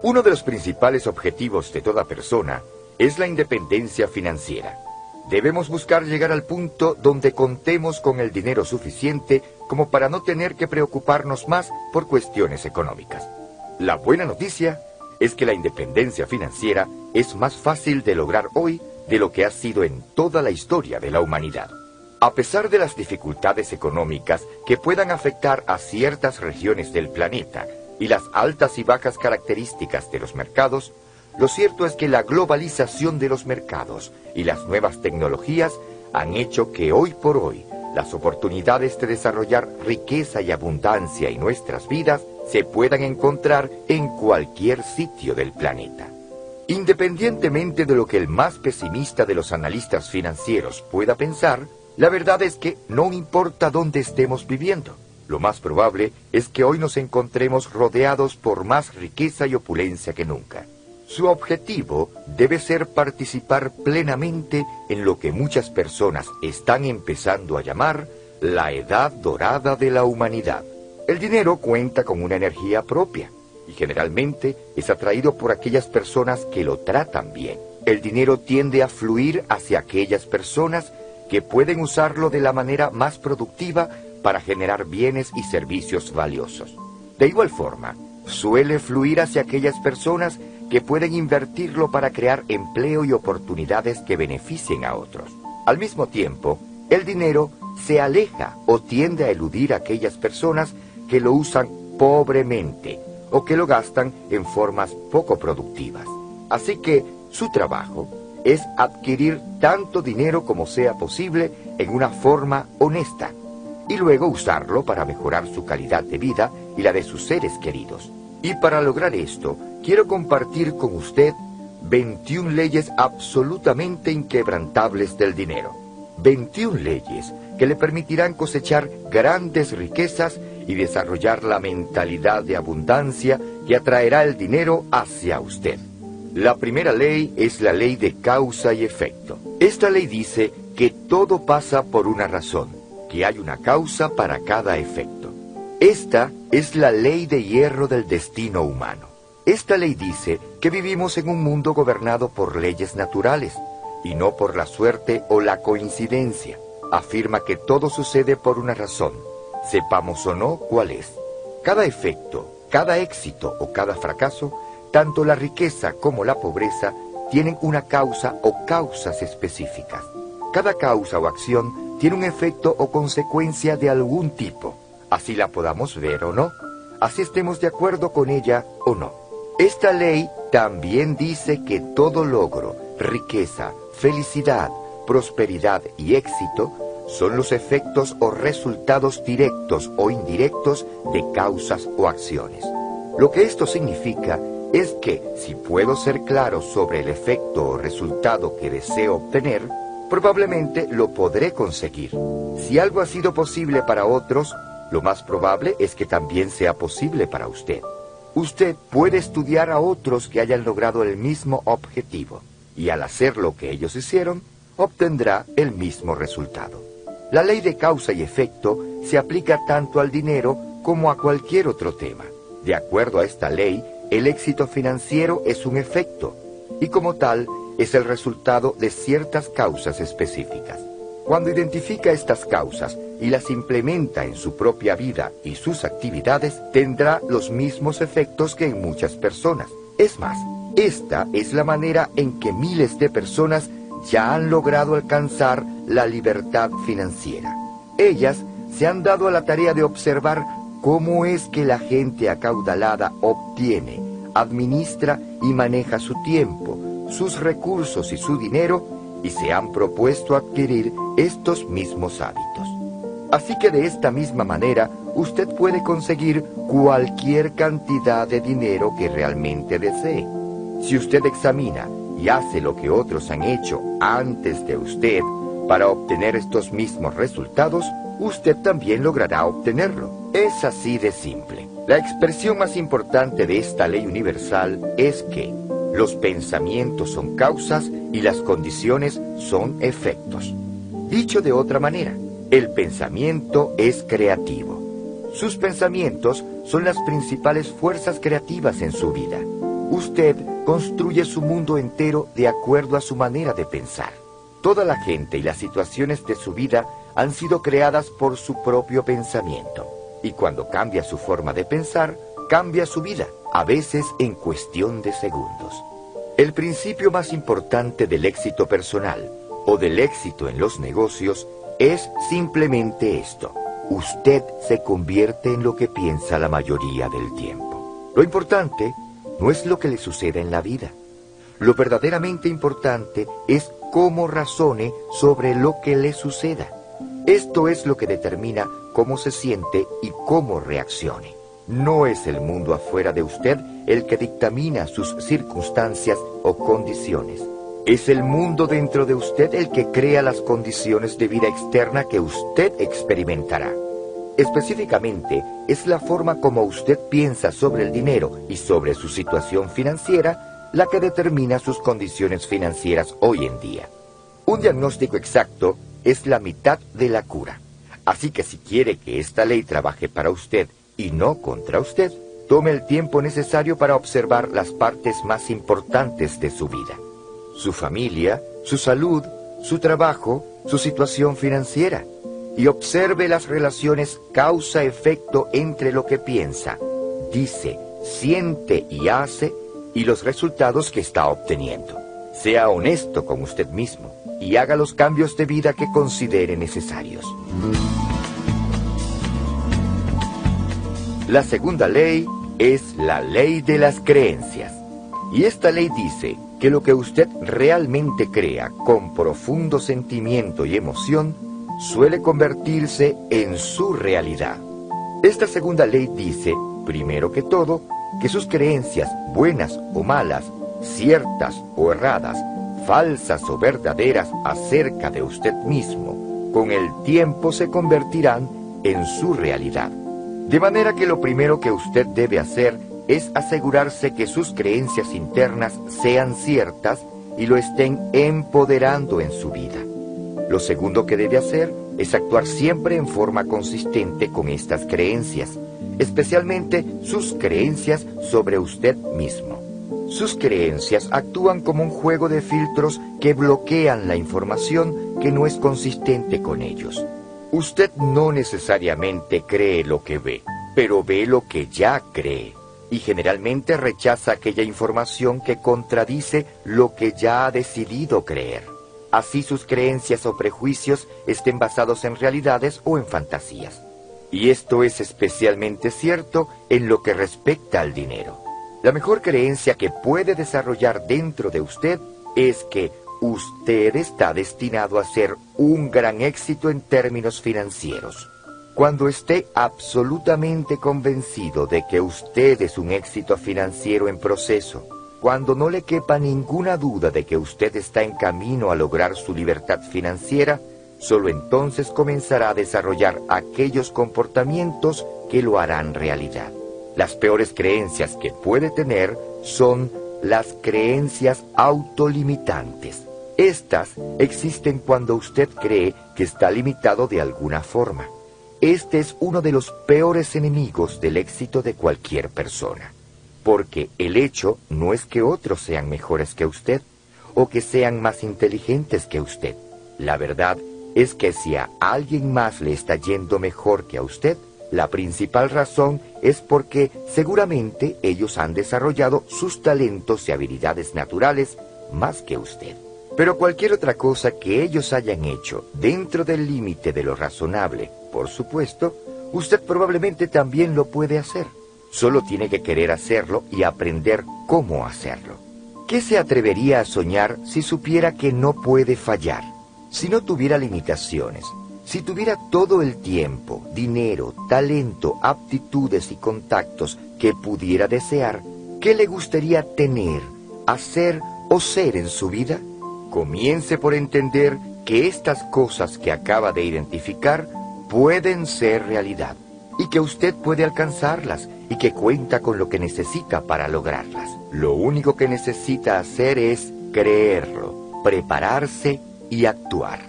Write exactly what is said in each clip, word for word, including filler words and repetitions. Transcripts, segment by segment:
Uno de los principales objetivos de toda persona es la independencia financiera. Debemos buscar llegar al punto donde contemos con el dinero suficiente como para no tener que preocuparnos más por cuestiones económicas. La buena noticia es que la independencia financiera es más fácil de lograr hoy de lo que ha sido en toda la historia de la humanidad. A pesar de las dificultades económicas que puedan afectar a ciertas regiones del planeta y las altas y bajas características de los mercados, lo cierto es que la globalización de los mercados y las nuevas tecnologías han hecho que hoy por hoy las oportunidades de desarrollar riqueza y abundancia en nuestras vidas se puedan encontrar en cualquier sitio del planeta. Independientemente de lo que el más pesimista de los analistas financieros pueda pensar, la verdad es que no importa dónde estemos viviendo, lo más probable es que hoy nos encontremos rodeados por más riqueza y opulencia que nunca. Su objetivo debe ser participar plenamente en lo que muchas personas están empezando a llamar la edad dorada de la humanidad. El dinero cuenta con una energía propia y generalmente es atraído por aquellas personas que lo tratan bien. El dinero tiende a fluir hacia aquellas personas que pueden usarlo de la manera más productiva para generar bienes y servicios valiosos. De igual forma, suele fluir hacia aquellas personas que pueden invertirlo para crear empleo y oportunidades que beneficien a otros. Al mismo tiempo, el dinero se aleja o tiende a eludir a aquellas personas que lo usan pobremente o que lo gastan en formas poco productivas. Así que su trabajo es adquirir tanto dinero como sea posible en una forma honesta y luego usarlo para mejorar su calidad de vida y la de sus seres queridos. Y para lograr esto, quiero compartir con usted veintiuna leyes absolutamente inquebrantables del dinero. veintiuna leyes que le permitirán cosechar grandes riquezas y desarrollar la mentalidad de abundancia que atraerá el dinero hacia usted. La primera ley es la ley de causa y efecto. Esta ley dice que todo pasa por una razón, que hay una causa para cada efecto. Esta es la ley de hierro del destino humano. Esta ley dice que vivimos en un mundo gobernado por leyes naturales y no por la suerte o la coincidencia. Afirma que todo sucede por una razón, sepamos o no cuál es. Cada efecto, cada éxito o cada fracaso, tanto la riqueza como la pobreza, tienen una causa o causas específicas. Cada causa o acción tiene un efecto o consecuencia de algún tipo, así la podamos ver o no, así estemos de acuerdo con ella o no. Esta ley también dice que todo logro, riqueza, felicidad, prosperidad y éxito son los efectos o resultados directos o indirectos de causas o acciones. Lo que esto significa es que si puedo ser claro sobre el efecto o resultado que deseo obtener, probablemente lo podré conseguir. Si algo ha sido posible para otros, lo más probable es que también sea posible para usted. Usted puede estudiar a otros que hayan logrado el mismo objetivo, y al hacer lo que ellos hicieron, obtendrá el mismo resultado. La ley de causa y efecto se aplica tanto al dinero como a cualquier otro tema. De acuerdo a esta ley, el éxito financiero es un efecto, y como tal, es el resultado de ciertas causas específicas. Cuando identifica estas causas y las implementa en su propia vida y sus actividades, tendrá los mismos efectos que en muchas personas. Es más, esta es la manera en que miles de personas ya han logrado alcanzar la libertad financiera. Ellas se han dado a la tarea de observar cómo es que la gente acaudalada obtiene, administra y maneja su tiempo, sus recursos y su dinero, y se han propuesto adquirir estos mismos hábitos. Así que de esta misma manera, usted puede conseguir cualquier cantidad de dinero que realmente desee. Si usted examina y hace lo que otros han hecho antes de usted para obtener estos mismos resultados, usted también logrará obtenerlo. Es así de simple. La expresión más importante de esta ley universal es que los pensamientos son causas y las condiciones son efectos. Dicho de otra manera, el pensamiento es creativo. Sus pensamientos son las principales fuerzas creativas en su vida. Usted construye su mundo entero de acuerdo a su manera de pensar. Toda la gente y las situaciones de su vida han sido creadas por su propio pensamiento. Y cuando cambia su forma de pensar, cambia su vida, a veces en cuestión de segundos. El principio más importante del éxito personal o del éxito en los negocios es simplemente esto. Usted se convierte en lo que piensa la mayoría del tiempo. Lo importante no es lo que le suceda en la vida. Lo verdaderamente importante es cómo razone sobre lo que le suceda. Esto es lo que determina cómo se siente y cómo reaccione. No es el mundo afuera de usted el que dictamina sus circunstancias o condiciones. Es el mundo dentro de usted el que crea las condiciones de vida externa que usted experimentará. Específicamente, es la forma como usted piensa sobre el dinero y sobre su situación financiera la que determina sus condiciones financieras hoy en día. Un diagnóstico exacto es la mitad de la cura. Así que si quiere que esta ley trabaje para usted y no contra usted, tome el tiempo necesario para observar las partes más importantes de su vida. Su familia, su salud, su trabajo, su situación financiera. Y observe las relaciones causa-efecto entre lo que piensa, dice, siente y hace, y los resultados que está obteniendo. Sea honesto con usted mismo y haga los cambios de vida que considere necesarios. La segunda ley es la ley de las creencias. Y esta ley dice que lo que usted realmente crea con profundo sentimiento y emoción suele convertirse en su realidad. Esta segunda ley dice, primero que todo, que sus creencias, buenas o malas, ciertas o erradas, falsas o verdaderas acerca de usted mismo, con el tiempo se convertirán en su realidad. De manera que lo primero que usted debe hacer es asegurarse que sus creencias internas sean ciertas y lo estén empoderando en su vida. Lo segundo que debe hacer es actuar siempre en forma consistente con estas creencias, especialmente sus creencias sobre usted mismo. Sus creencias actúan como un juego de filtros que bloquean la información que no es consistente con ellos. Usted no necesariamente cree lo que ve, pero ve lo que ya cree. Y generalmente rechaza aquella información que contradice lo que ya ha decidido creer. Así sus creencias o prejuicios estén basados en realidades o en fantasías. Y esto es especialmente cierto en lo que respecta al dinero. La mejor creencia que puede desarrollar dentro de usted es que usted está destinado a ser un gran éxito en términos financieros. Cuando esté absolutamente convencido de que usted es un éxito financiero en proceso, cuando no le quepa ninguna duda de que usted está en camino a lograr su libertad financiera, solo entonces comenzará a desarrollar aquellos comportamientos que lo harán realidad. Las peores creencias que puede tener son las creencias autolimitantes. Estas existen cuando usted cree que está limitado de alguna forma. Este es uno de los peores enemigos del éxito de cualquier persona, porque el hecho no es que otros sean mejores que usted o que sean más inteligentes que usted. La verdad es que si a alguien más le está yendo mejor que a usted, la principal razón es porque seguramente ellos han desarrollado sus talentos y habilidades naturales más que usted. Pero cualquier otra cosa que ellos hayan hecho dentro del límite de lo razonable, por supuesto, usted probablemente también lo puede hacer. Solo tiene que querer hacerlo y aprender cómo hacerlo. ¿Qué se atrevería a soñar si supiera que no puede fallar? Si no tuviera limitaciones, si tuviera todo el tiempo, dinero, talento, aptitudes y contactos que pudiera desear, ¿qué le gustaría tener, hacer o ser en su vida? Comience por entender que estas cosas que acaba de identificar pueden ser realidad y que usted puede alcanzarlas y que cuenta con lo que necesita para lograrlas. Lo único que necesita hacer es creerlo, prepararse y actuar.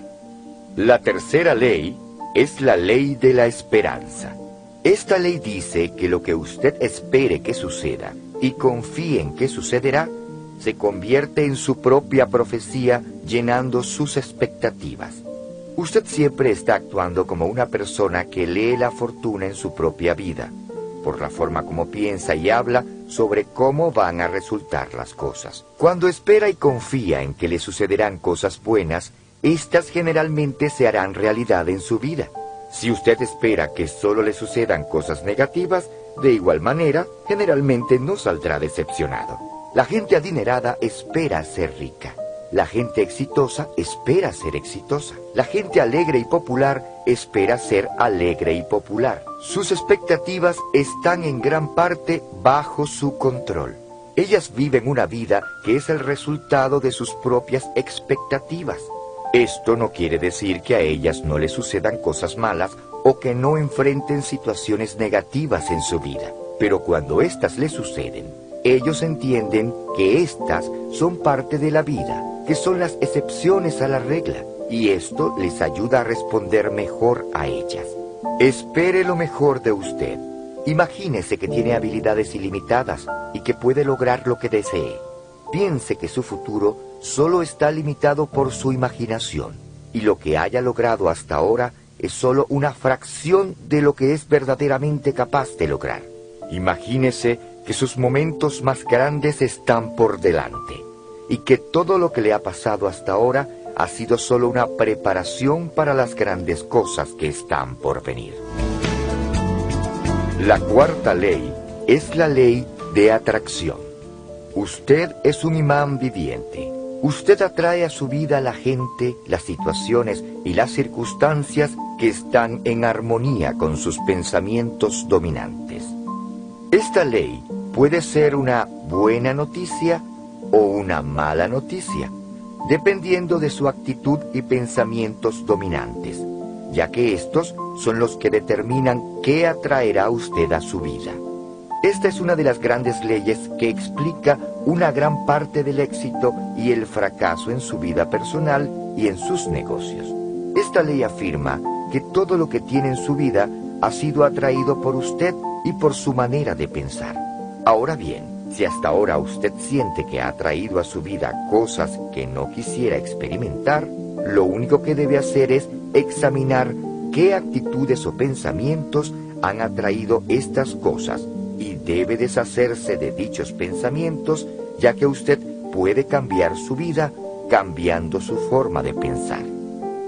La tercera ley es la ley de la esperanza. Esta ley dice que lo que usted espere que suceda y confíen que sucederá, se convierte en su propia profecía llenando sus expectativas. Usted siempre está actuando como una persona que lee la fortuna en su propia vida, por la forma como piensa y habla sobre cómo van a resultar las cosas. Cuando espera y confía en que le sucederán cosas buenas, estas generalmente se harán realidad en su vida. Si usted espera que solo le sucedan cosas negativas, de igual manera, generalmente no saldrá decepcionado. La gente adinerada espera ser rica. La gente exitosa espera ser exitosa. La gente alegre y popular espera ser alegre y popular. Sus expectativas están en gran parte bajo su control. Ellas viven una vida que es el resultado de sus propias expectativas. Esto no quiere decir que a ellas no les sucedan cosas malas o que no enfrenten situaciones negativas en su vida. Pero cuando éstas les suceden, ellos entienden que estas son parte de la vida, que son las excepciones a la regla, y esto les ayuda a responder mejor a ellas. Espere lo mejor de usted. Imagínese que tiene habilidades ilimitadas y que puede lograr lo que desee. Piense que su futuro solo está limitado por su imaginación, y lo que haya logrado hasta ahora es solo una fracción de lo que es verdaderamente capaz de lograr. Imagínese que sus momentos más grandes están por delante y que todo lo que le ha pasado hasta ahora ha sido solo una preparación para las grandes cosas que están por venir. La cuarta ley es la ley de atracción. Usted es un imán viviente. Usted atrae a su vida la gente, las situaciones y las circunstancias que están en armonía con sus pensamientos dominantes. Esta ley puede ser una buena noticia o una mala noticia, dependiendo de su actitud y pensamientos dominantes, ya que estos son los que determinan qué atraerá usted a su vida. Esta es una de las grandes leyes que explica una gran parte del éxito y el fracaso en su vida personal y en sus negocios. Esta ley afirma que todo lo que tiene en su vida ha sido atraído por usted y por su manera de pensar. Ahora bien, si hasta ahora usted siente que ha atraído a su vida cosas que no quisiera experimentar, lo único que debe hacer es examinar qué actitudes o pensamientos han atraído estas cosas y debe deshacerse de dichos pensamientos, ya que usted puede cambiar su vida cambiando su forma de pensar.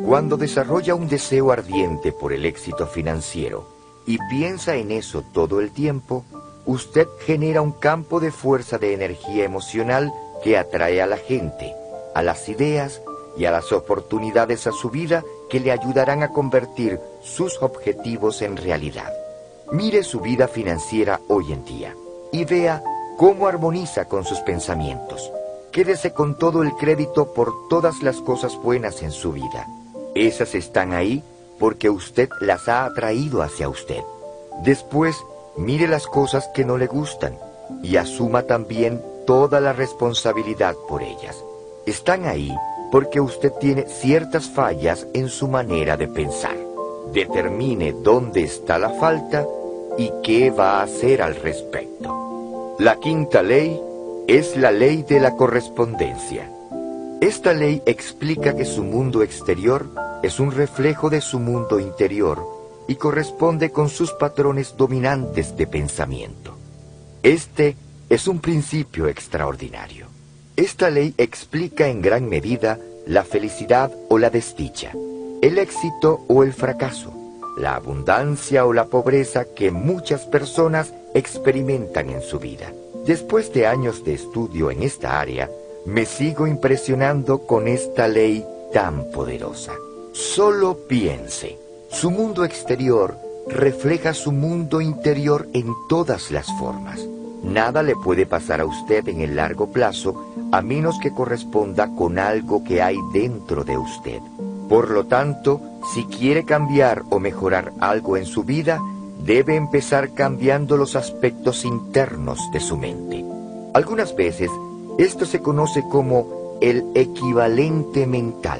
Cuando desarrolla un deseo ardiente por el éxito financiero y piensa en eso todo el tiempo, usted genera un campo de fuerza de energía emocional que atrae a la gente, a las ideas y a las oportunidades a su vida que le ayudarán a convertir sus objetivos en realidad. Mire su vida financiera hoy en día y vea cómo armoniza con sus pensamientos. Quédese con todo el crédito por todas las cosas buenas en su vida. Esas están ahí porque usted las ha atraído hacia usted. Después, mire las cosas que no le gustan y asuma también toda la responsabilidad por ellas. Están ahí porque usted tiene ciertas fallas en su manera de pensar. Determine dónde está la falta y qué va a hacer al respecto. La quinta ley es la ley de la correspondencia. Esta ley explica que su mundo exterior es un reflejo de su mundo interior y corresponde con sus patrones dominantes de pensamiento. Este es un principio extraordinario. Esta ley explica en gran medida la felicidad o la desdicha, el éxito o el fracaso, la abundancia o la pobreza que muchas personas experimentan en su vida. Después de años de estudio en esta área, me sigo impresionando con esta ley tan poderosa. Solo piense, su mundo exterior refleja su mundo interior en todas las formas. Nada le puede pasar a usted en el largo plazo a menos que corresponda con algo que hay dentro de usted. Por lo tanto, si quiere cambiar o mejorar algo en su vida, debe empezar cambiando los aspectos internos de su mente. Algunas veces, esto se conoce como el equivalente mental.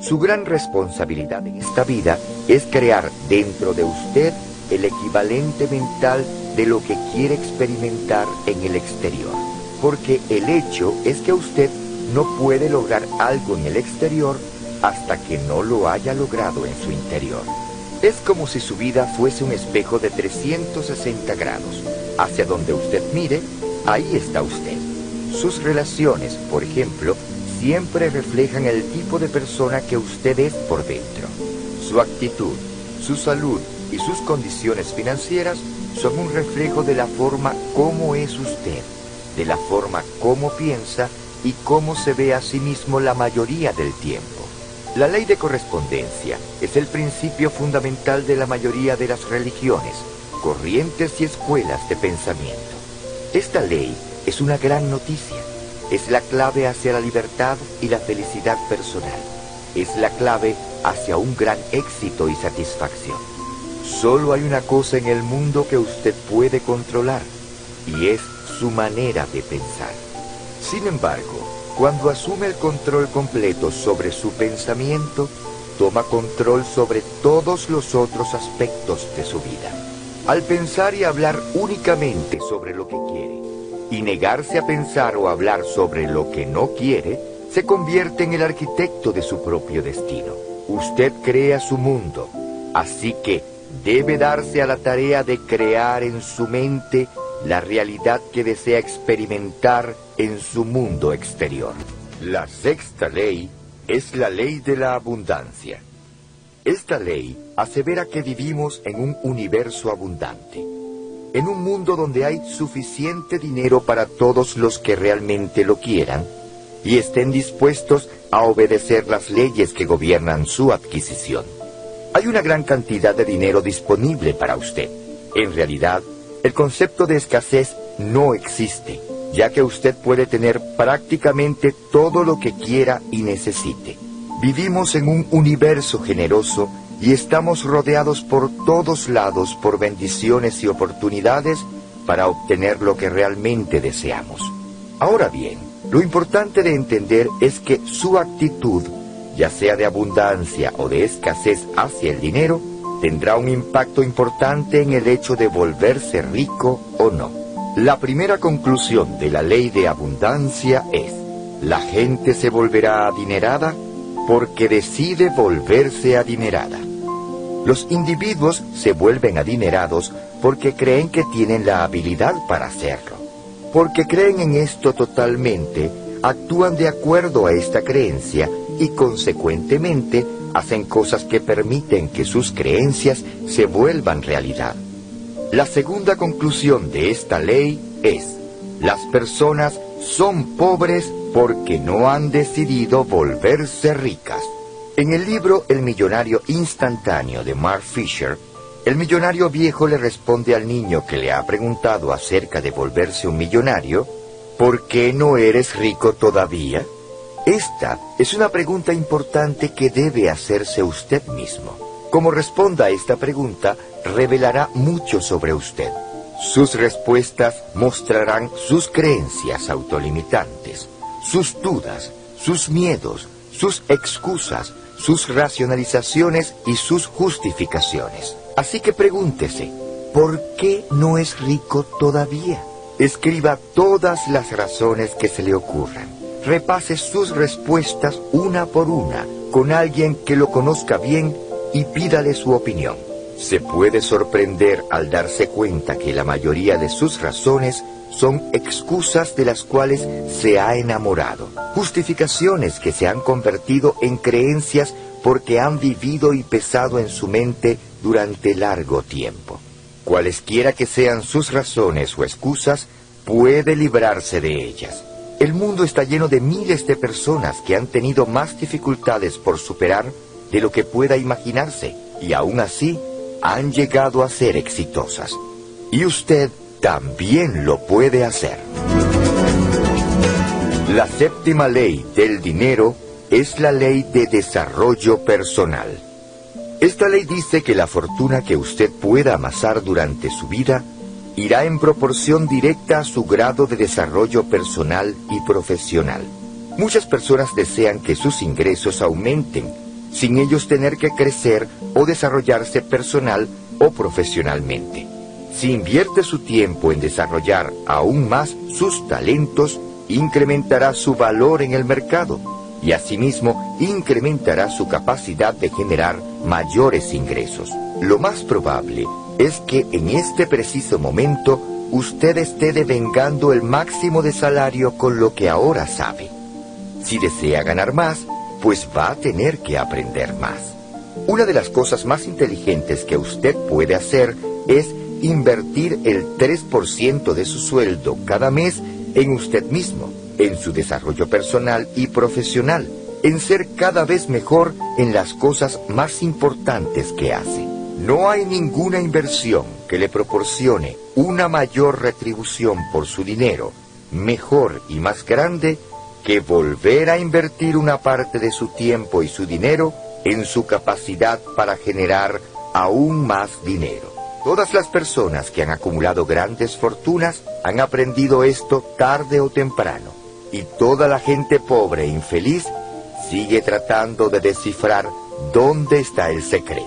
Su gran responsabilidad en esta vida es crear dentro de usted el equivalente mental de lo que quiere experimentar en el exterior. Porque el hecho es que usted no puede lograr algo en el exterior hasta que no lo haya logrado en su interior. Es como si su vida fuese un espejo de trescientos sesenta grados. Hacia donde usted mire, ahí está usted. Sus relaciones, por ejemplo, siempre reflejan el tipo de persona que usted es por dentro. Su actitud, su salud y sus condiciones financieras son un reflejo de la forma como es usted, de la forma como piensa y cómo se ve a sí mismo la mayoría del tiempo. La ley de correspondencia es el principio fundamental de la mayoría de las religiones, corrientes y escuelas de pensamiento. Esta ley es una gran noticia. Es la clave hacia la libertad y la felicidad personal. Es la clave hacia un gran éxito y satisfacción. Solo hay una cosa en el mundo que usted puede controlar, y es su manera de pensar. Sin embargo, cuando asume el control completo sobre su pensamiento, toma control sobre todos los otros aspectos de su vida. Al pensar y hablar únicamente sobre lo que quiere, y negarse a pensar o hablar sobre lo que no quiere, se convierte en el arquitecto de su propio destino. Usted crea su mundo, así que debe darse a la tarea de crear en su mente la realidad que desea experimentar en su mundo exterior. La sexta ley es la ley de la abundancia. Esta ley asevera que vivimos en un universo abundante, en un mundo donde hay suficiente dinero para todos los que realmente lo quieran y estén dispuestos a obedecer las leyes que gobiernan su adquisición. Hay una gran cantidad de dinero disponible para usted. En realidad, el concepto de escasez no existe, ya que usted puede tener prácticamente todo lo que quiera y necesite. Vivimos en un universo generoso y estamos rodeados por todos lados por bendiciones y oportunidades para obtener lo que realmente deseamos. Ahora bien, lo importante de entender es que su actitud, ya sea de abundancia o de escasez hacia el dinero, tendrá un impacto importante en el hecho de volverse rico o no. La primera conclusión de la ley de abundancia es: la gente se volverá adinerada porque decide volverse adinerada. Los individuos se vuelven adinerados porque creen que tienen la habilidad para hacerlo. Porque creen en esto totalmente, actúan de acuerdo a esta creencia y consecuentemente hacen cosas que permiten que sus creencias se vuelvan realidad. La segunda conclusión de esta ley es: las personas son pobres porque no han decidido volverse ricas. En el libro El millonario instantáneo de Mark Fisher, el millonario viejo le responde al niño que le ha preguntado acerca de volverse un millonario: ¿por qué no eres rico todavía? Esta es una pregunta importante que debe hacerse usted mismo. Como responda a esta pregunta, revelará mucho sobre usted. Sus respuestas mostrarán sus creencias autolimitantes, sus dudas, sus miedos, sus excusas, sus racionalizaciones y sus justificaciones. Así que pregúntese, ¿por qué no es rico todavía? Escriba todas las razones que se le ocurran. Repase sus respuestas una por una con alguien que lo conozca bien y pídale su opinión. Se puede sorprender al darse cuenta que la mayoría de sus razones son excusas de las cuales se ha enamorado, justificaciones que se han convertido en creencias porque han vivido y pesado en su mente durante largo tiempo. Cualesquiera que sean sus razones o excusas, puede librarse de ellas. El mundo está lleno de miles de personas que han tenido más dificultades por superar de lo que pueda imaginarse, y aún así han llegado a ser exitosas. Y usted también lo puede hacer. La séptima ley del dinero es la ley de desarrollo personal. Esta ley dice que la fortuna que usted pueda amasar durante su vida irá en proporción directa a su grado de desarrollo personal y profesional. Muchas personas desean que sus ingresos aumenten, sin ellos tener que crecer o desarrollarse personal o profesionalmente. Si invierte su tiempo en desarrollar aún más sus talentos, incrementará su valor en el mercado y asimismo incrementará su capacidad de generar mayores ingresos. Lo más probable es que en este preciso momento usted esté devengando el máximo de salario con lo que ahora sabe. Si desea ganar más, pues va a tener que aprender más. Una de las cosas más inteligentes que usted puede hacer es invertir el tres por ciento de su sueldo cada mes en usted mismo, en su desarrollo personal y profesional, en ser cada vez mejor en las cosas más importantes que hace. No hay ninguna inversión que le proporcione una mayor retribución por su dinero, mejor y más grande, que volver a invertir una parte de su tiempo y su dinero en su capacidad para generar aún más dinero. Todas las personas que han acumulado grandes fortunas han aprendido esto tarde o temprano, y toda la gente pobre e infeliz sigue tratando de descifrar dónde está el secreto.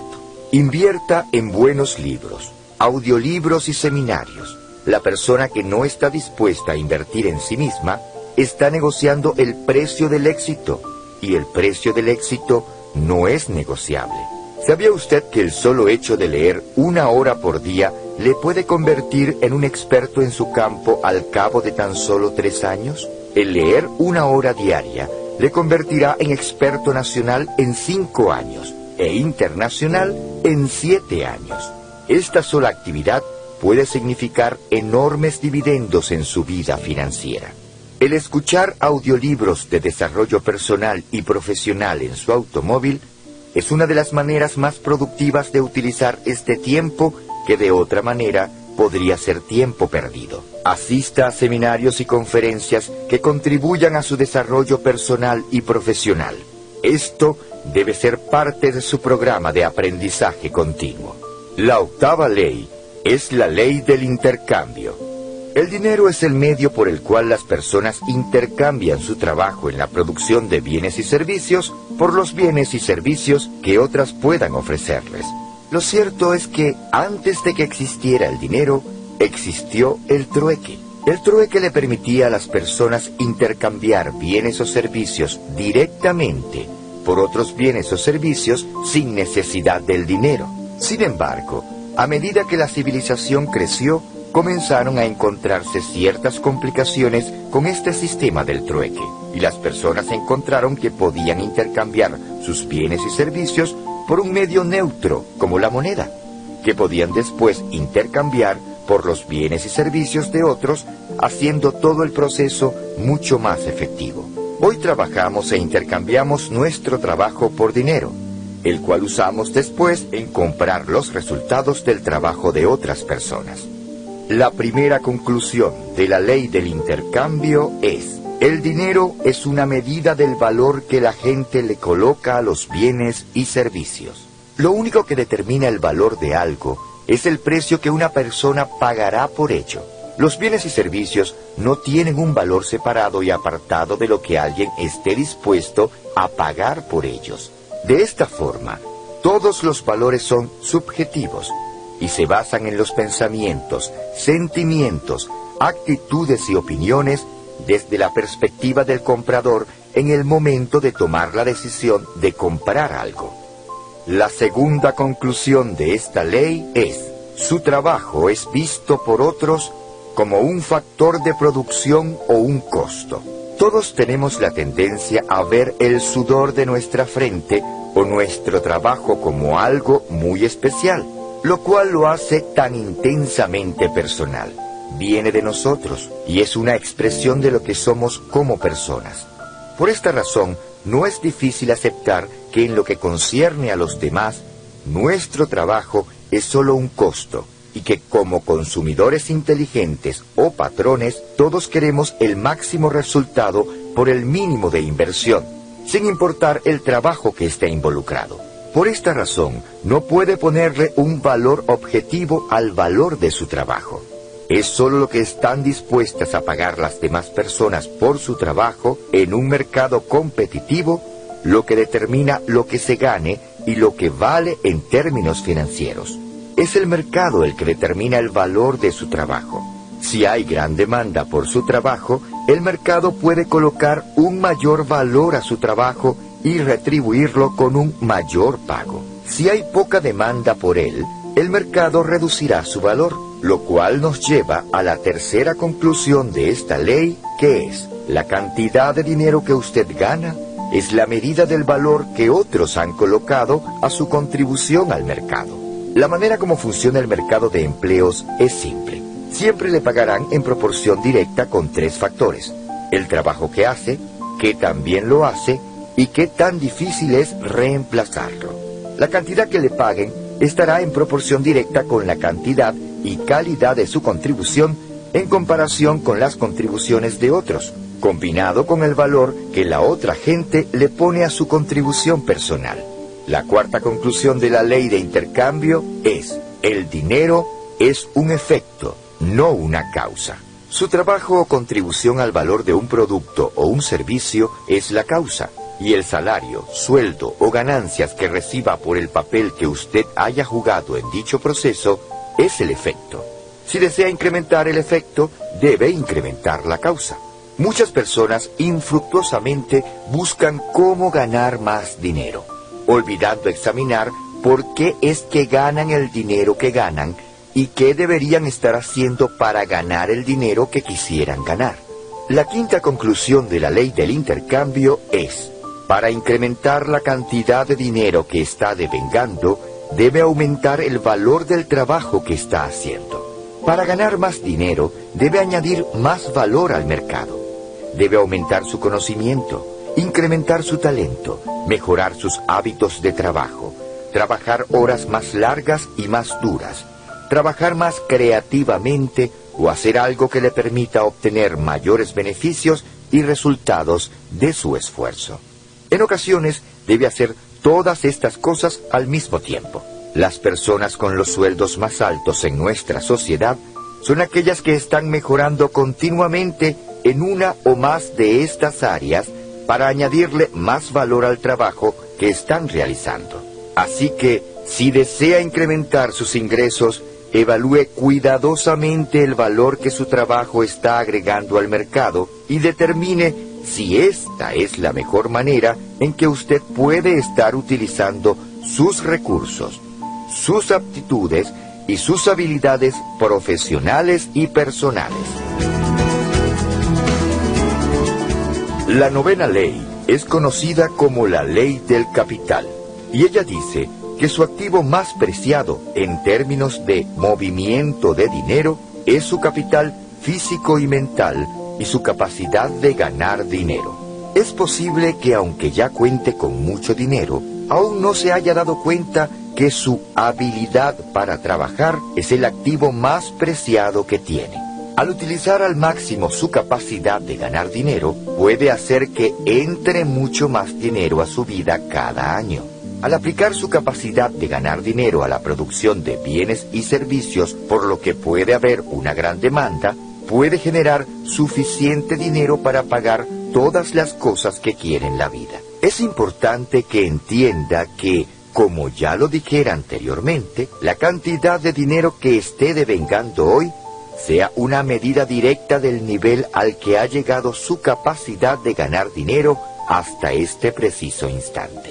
Invierta en buenos libros, audiolibros y seminarios. La persona que no está dispuesta a invertir en sí misma está negociando el precio del éxito, y el precio del éxito no es negociable. ¿Sabía usted que el solo hecho de leer una hora por día le puede convertir en un experto en su campo al cabo de tan solo tres años? El leer una hora diaria le convertirá en experto nacional en cinco años e internacional en siete años. Esta sola actividad puede significar enormes dividendos en su vida financiera. El escuchar audiolibros de desarrollo personal y profesional en su automóvil es una de las maneras más productivas de utilizar este tiempo que de otra manera podría ser tiempo perdido. Asista a seminarios y conferencias que contribuyan a su desarrollo personal y profesional. Esto debe ser parte de su programa de aprendizaje continuo. La octava ley es la ley del intercambio. El dinero es el medio por el cual las personas intercambian su trabajo en la producción de bienes y servicios por los bienes y servicios que otras puedan ofrecerles. Lo cierto es que antes de que existiera el dinero, existió el trueque. El trueque le permitía a las personas intercambiar bienes o servicios directamente por otros bienes o servicios sin necesidad del dinero. Sin embargo, a medida que la civilización creció, comenzaron a encontrarse ciertas complicaciones con este sistema del trueque, y las personas encontraron que podían intercambiar sus bienes y servicios por un medio neutro, como la moneda, que podían después intercambiar por los bienes y servicios de otros, haciendo todo el proceso mucho más efectivo. Hoy trabajamos e intercambiamos nuestro trabajo por dinero, el cual usamos después en comprar los resultados del trabajo de otras personas. La primera conclusión de la ley del intercambio es: el dinero es una medida del valor que la gente le coloca a los bienes y servicios. Lo único que determina el valor de algo es el precio que una persona pagará por ello. Los bienes y servicios no tienen un valor separado y apartado de lo que alguien esté dispuesto a pagar por ellos. De esta forma, todos los valores son subjetivos y se basan en los pensamientos, sentimientos, actitudes y opiniones desde la perspectiva del comprador en el momento de tomar la decisión de comprar algo. La segunda conclusión de esta ley es: su trabajo es visto por otros como un factor de producción o un costo. Todos tenemos la tendencia a ver el sudor de nuestra frente o nuestro trabajo como algo muy especial, lo cual lo hace tan intensamente personal. Viene de nosotros y es una expresión de lo que somos como personas. Por esta razón, no es difícil aceptar que en lo que concierne a los demás, nuestro trabajo es solo un costo y que como consumidores inteligentes o patrones, todos queremos el máximo resultado por el mínimo de inversión, sin importar el trabajo que esté involucrado. Por esta razón, no puede ponerle un valor objetivo al valor de su trabajo. Es solo lo que están dispuestas a pagar las demás personas por su trabajo en un mercado competitivo lo que determina lo que se gane y lo que vale en términos financieros. Es el mercado el que determina el valor de su trabajo. Si hay gran demanda por su trabajo, el mercado puede colocar un mayor valor a su trabajo y retribuirlo con un mayor pago. Si hay poca demanda por él, el mercado reducirá su valor, lo cual nos lleva a la tercera conclusión de esta ley, que es: la cantidad de dinero que usted gana es la medida del valor que otros han colocado a su contribución al mercado. La manera como funciona el mercado de empleos es simple. Siempre le pagarán en proporción directa con tres factores: el trabajo que hace, qué tan bien lo hace y qué tan difícil es reemplazarlo. La cantidad que le paguen estará en proporción directa con la cantidad y calidad de su contribución en comparación con las contribuciones de otros, combinado con el valor que la otra gente le pone a su contribución personal. La cuarta conclusión de la ley de intercambio es: el dinero es un efecto, no una causa. Su trabajo o contribución al valor de un producto o un servicio es la causa, y el salario, sueldo o ganancias que reciba por el papel que usted haya jugado en dicho proceso es el efecto. Si desea incrementar el efecto, debe incrementar la causa. Muchas personas infructuosamente buscan cómo ganar más dinero, olvidando examinar por qué es que ganan el dinero que ganan y qué deberían estar haciendo para ganar el dinero que quisieran ganar. La quinta conclusión de la ley del intercambio es: para incrementar la cantidad de dinero que está devengando, debe aumentar el valor del trabajo que está haciendo. Para ganar más dinero, debe añadir más valor al mercado. Debe aumentar su conocimiento, incrementar su talento, mejorar sus hábitos de trabajo, trabajar horas más largas y más duras, trabajar más creativamente o hacer algo que le permita obtener mayores beneficios y resultados de su esfuerzo. En ocasiones, debe hacer todas estas cosas al mismo tiempo. Las personas con los sueldos más altos en nuestra sociedad son aquellas que están mejorando continuamente en una o más de estas áreas para añadirle más valor al trabajo que están realizando. Así que, si desea incrementar sus ingresos, evalúe cuidadosamente el valor que su trabajo está agregando al mercado y determine si esta es la mejor manera en que usted puede estar utilizando sus recursos, sus aptitudes y sus habilidades profesionales y personales. La novena ley es conocida como la ley del capital, y ella dice que su activo más preciado en términos de movimiento de dinero es su capital físico y mental y su capacidad de ganar dinero. Es posible que aunque ya cuente con mucho dinero, aún no se haya dado cuenta que su habilidad para trabajar es el activo más preciado que tiene. Al utilizar al máximo su capacidad de ganar dinero, puede hacer que entre mucho más dinero a su vida cada año. Al aplicar su capacidad de ganar dinero a la producción de bienes y servicios, por lo que puede haber una gran demanda, puede generar suficiente dinero para pagar todas las cosas que quiere en la vida. Es importante que entienda que, como ya lo dijera anteriormente, la cantidad de dinero que esté devengando hoy sea una medida directa del nivel al que ha llegado su capacidad de ganar dinero hasta este preciso instante.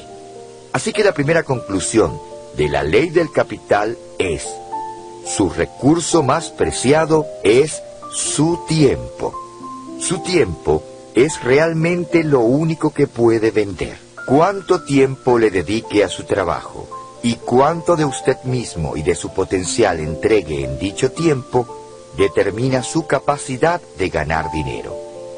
Así que la primera conclusión de la ley del capital es: su recurso más preciado es su tiempo. Su tiempo es realmente lo único que puede vender. Cuánto tiempo le dedique a su trabajo y cuánto de usted mismo y de su potencial entregue en dicho tiempo determina su capacidad de ganar dinero.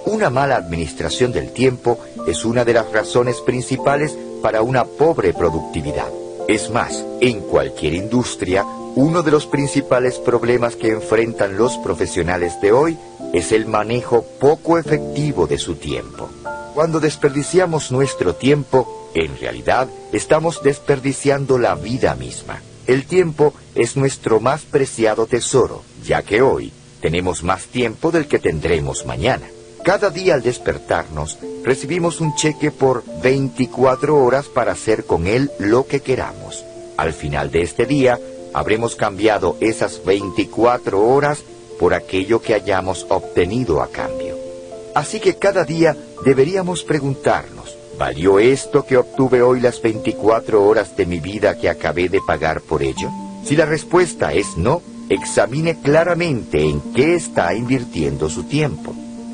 Una mala administración del tiempo es una de las razones principales para una pobre productividad. Es más, en cualquier industria, uno de los principales problemas que enfrentan los profesionales de hoy es el manejo poco efectivo de su tiempo. Cuando desperdiciamos nuestro tiempo, en realidad estamos desperdiciando la vida misma. El tiempo es nuestro más preciado tesoro, ya que hoy tenemos más tiempo del que tendremos mañana. Cada día al despertarnos, recibimos un cheque por veinticuatro horas para hacer con él lo que queramos. Al final de este día, habremos cambiado esas veinticuatro horas por aquello que hayamos obtenido a cambio. Así que cada día deberíamos preguntarnos, ¿valió esto que obtuve hoy las veinticuatro horas de mi vida que acabé de pagar por ello? Si la respuesta es no, examine claramente en qué está invirtiendo su tiempo.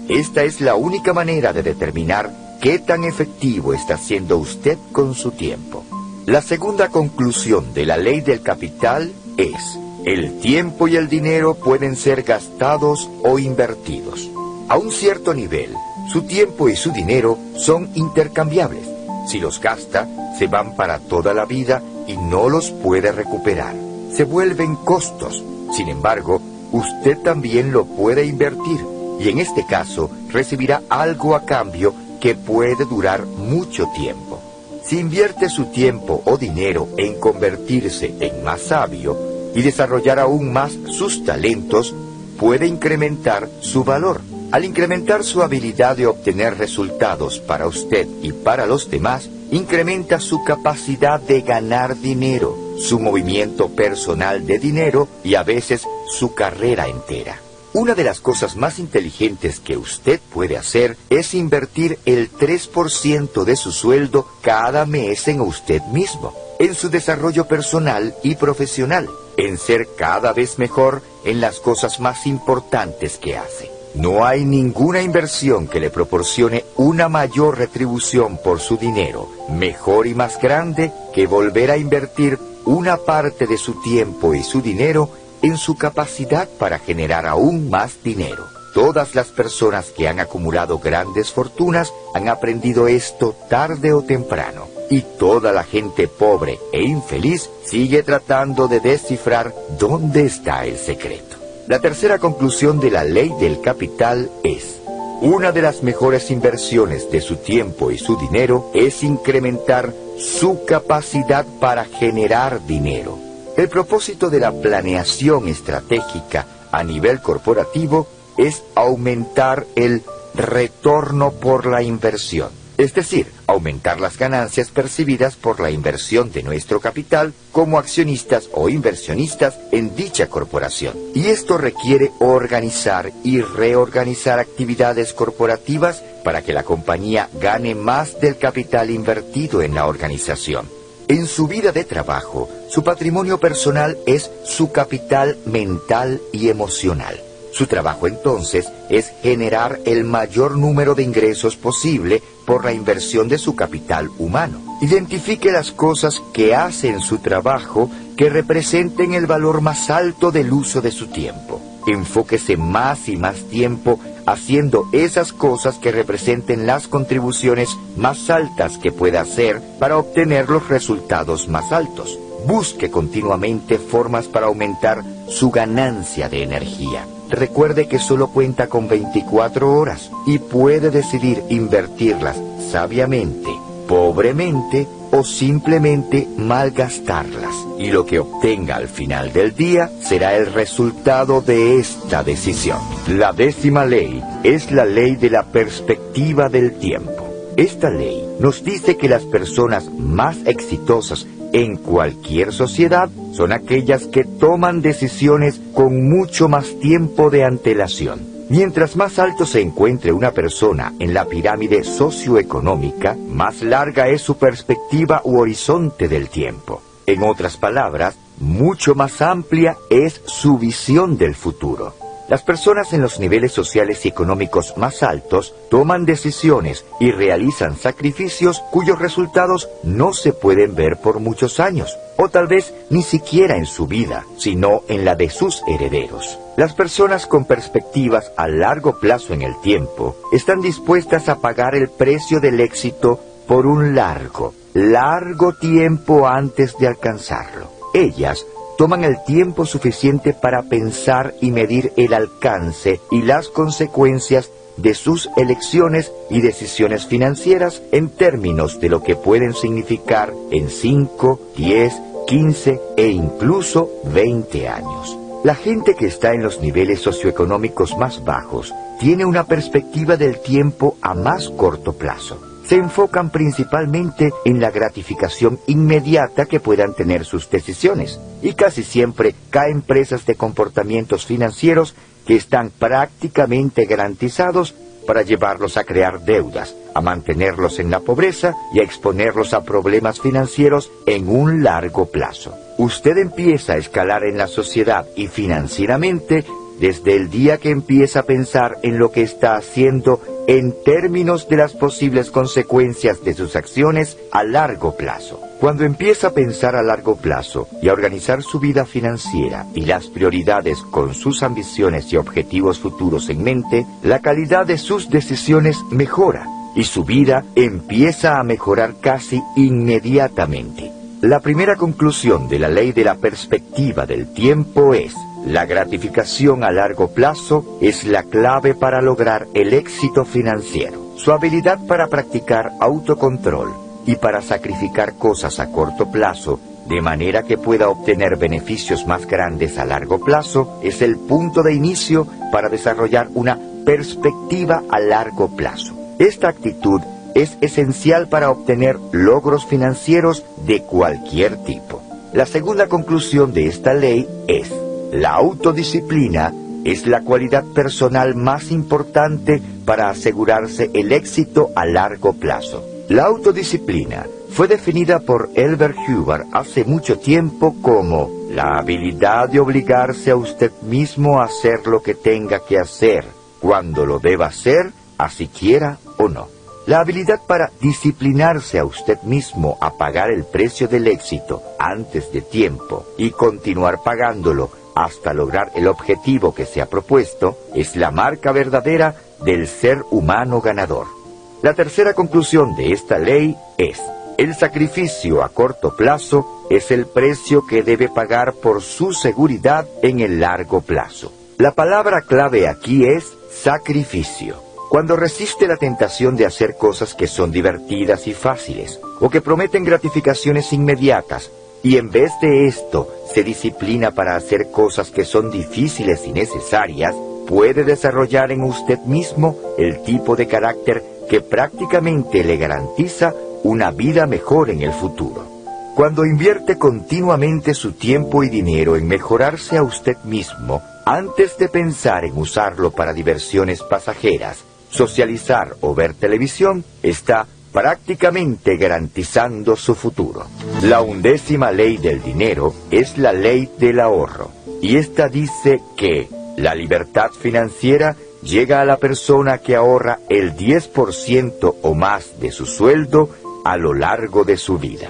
Esta es la única manera de determinar qué tan efectivo está siendo usted con su tiempo. La segunda conclusión de la ley del capital es: el tiempo y el dinero pueden ser gastados o invertidos. A un cierto nivel, su tiempo y su dinero son intercambiables. Si los gasta, se van para toda la vida y no los puede recuperar. Se vuelven costos. Sin embargo, usted también lo puede invertir y en este caso recibirá algo a cambio que puede durar mucho tiempo. Si invierte su tiempo o dinero en convertirse en más sabio y desarrollar aún más sus talentos, puede incrementar su valor. Al incrementar su habilidad de obtener resultados para usted y para los demás, incrementa su capacidad de ganar dinero, su movimiento personal de dinero y a veces su carrera entera. Una de las cosas más inteligentes que usted puede hacer es invertir el tres por ciento de su sueldo cada mes en usted mismo, en su desarrollo personal y profesional, en ser cada vez mejor en las cosas más importantes que hace. No hay ninguna inversión que le proporcione una mayor retribución por su dinero, mejor y más grande, que volver a invertir una parte de su tiempo y su dinero en su capacidad para generar aún más dinero. Todas las personas que han acumulado grandes fortunas han aprendido esto tarde o temprano, y toda la gente pobre e infeliz sigue tratando de descifrar dónde está el secreto. La tercera conclusión de la ley del capital es: una de las mejores inversiones de su tiempo y su dinero es incrementar su capacidad para generar dinero. El propósito de la planeación estratégica a nivel corporativo es aumentar el retorno por la inversión, es decir, aumentar las ganancias percibidas por la inversión de nuestro capital como accionistas o inversionistas en dicha corporación. Y esto requiere organizar y reorganizar actividades corporativas para que la compañía gane más del capital invertido en la organización. En su vida de trabajo, su patrimonio personal es su capital mental y emocional. Su trabajo entonces es generar el mayor número de ingresos posible por la inversión de su capital humano. Identifique las cosas que hace en su trabajo que representen el valor más alto del uso de su tiempo. Enfóquese más y más tiempo haciendo esas cosas que representen las contribuciones más altas que pueda hacer para obtener los resultados más altos. Busque continuamente formas para aumentar su ganancia de energía. Recuerde que solo cuenta con veinticuatro horas y puede decidir invertirlas sabiamente, pobremente o simplemente malgastarlas. Y lo que obtenga al final del día será el resultado de esta decisión. La décima ley es la ley de la perspectiva del tiempo. Esta ley nos dice que las personas más exitosas en cualquier sociedad son aquellas que toman decisiones con mucho más tiempo de antelación. Mientras más alto se encuentre una persona en la pirámide socioeconómica, más larga es su perspectiva u horizonte del tiempo. En otras palabras, mucho más amplia es su visión del futuro. Las personas en los niveles sociales y económicos más altos toman decisiones y realizan sacrificios cuyos resultados no se pueden ver por muchos años, o tal vez ni siquiera en su vida, sino en la de sus herederos. Las personas con perspectivas a largo plazo en el tiempo están dispuestas a pagar el precio del éxito por un largo, largo tiempo antes de alcanzarlo. Ellas toman el tiempo suficiente para pensar y medir el alcance y las consecuencias de sus elecciones y decisiones financieras en términos de lo que pueden significar en cinco, diez, quince e incluso veinte años. La gente que está en los niveles socioeconómicos más bajos tiene una perspectiva del tiempo a más corto plazo. se enfocan principalmente en la gratificación inmediata que puedan tener sus decisiones, y casi siempre caen presas de comportamientos financieros que están prácticamente garantizados para llevarlos a crear deudas, a mantenerlos en la pobreza y a exponerlos a problemas financieros en un largo plazo. Usted empieza a escalar en la sociedad y financieramente desde el día que empieza a pensar en lo que está haciendo en términos de las posibles consecuencias de sus acciones a largo plazo. Cuando empieza a pensar a largo plazo y a organizar su vida financiera y las prioridades con sus ambiciones y objetivos futuros en mente, la calidad de sus decisiones mejora y su vida empieza a mejorar casi inmediatamente. La primera conclusión de la ley de la perspectiva del tiempo es: la gratificación a largo plazo es la clave para lograr el éxito financiero. Su habilidad para practicar autocontrol y para sacrificar cosas a corto plazo, de manera que pueda obtener beneficios más grandes a largo plazo, es el punto de inicio para desarrollar una perspectiva a largo plazo. Esta actitud es esencial para obtener logros financieros de cualquier tipo. La segunda conclusión de esta ley es: la autodisciplina es la cualidad personal más importante para asegurarse el éxito a largo plazo. La autodisciplina fue definida por Elbert Hubbard hace mucho tiempo como la habilidad de obligarse a usted mismo a hacer lo que tenga que hacer, cuando lo deba hacer, así quiera o no. La habilidad para disciplinarse a usted mismo a pagar el precio del éxito antes de tiempo y continuar pagándolo hasta lograr el objetivo que se ha propuesto, es la marca verdadera del ser humano ganador. La tercera conclusión de esta ley es: el sacrificio a corto plazo es el precio que debe pagar por su seguridad en el largo plazo. La palabra clave aquí es sacrificio. Cuando resiste la tentación de hacer cosas que son divertidas y fáciles, o que prometen gratificaciones inmediatas, y en vez de esto se disciplina para hacer cosas que son difíciles y necesarias, puede desarrollar en usted mismo el tipo de carácter que prácticamente le garantiza una vida mejor en el futuro. Cuando invierte continuamente su tiempo y dinero en mejorarse a usted mismo, antes de pensar en usarlo para diversiones pasajeras, socializar o ver televisión, está prácticamente garantizando su futuro. La undécima ley del dinero es la ley del ahorro, y esta dice que la libertad financiera llega a la persona que ahorra el diez por ciento o más de su sueldo a lo largo de su vida.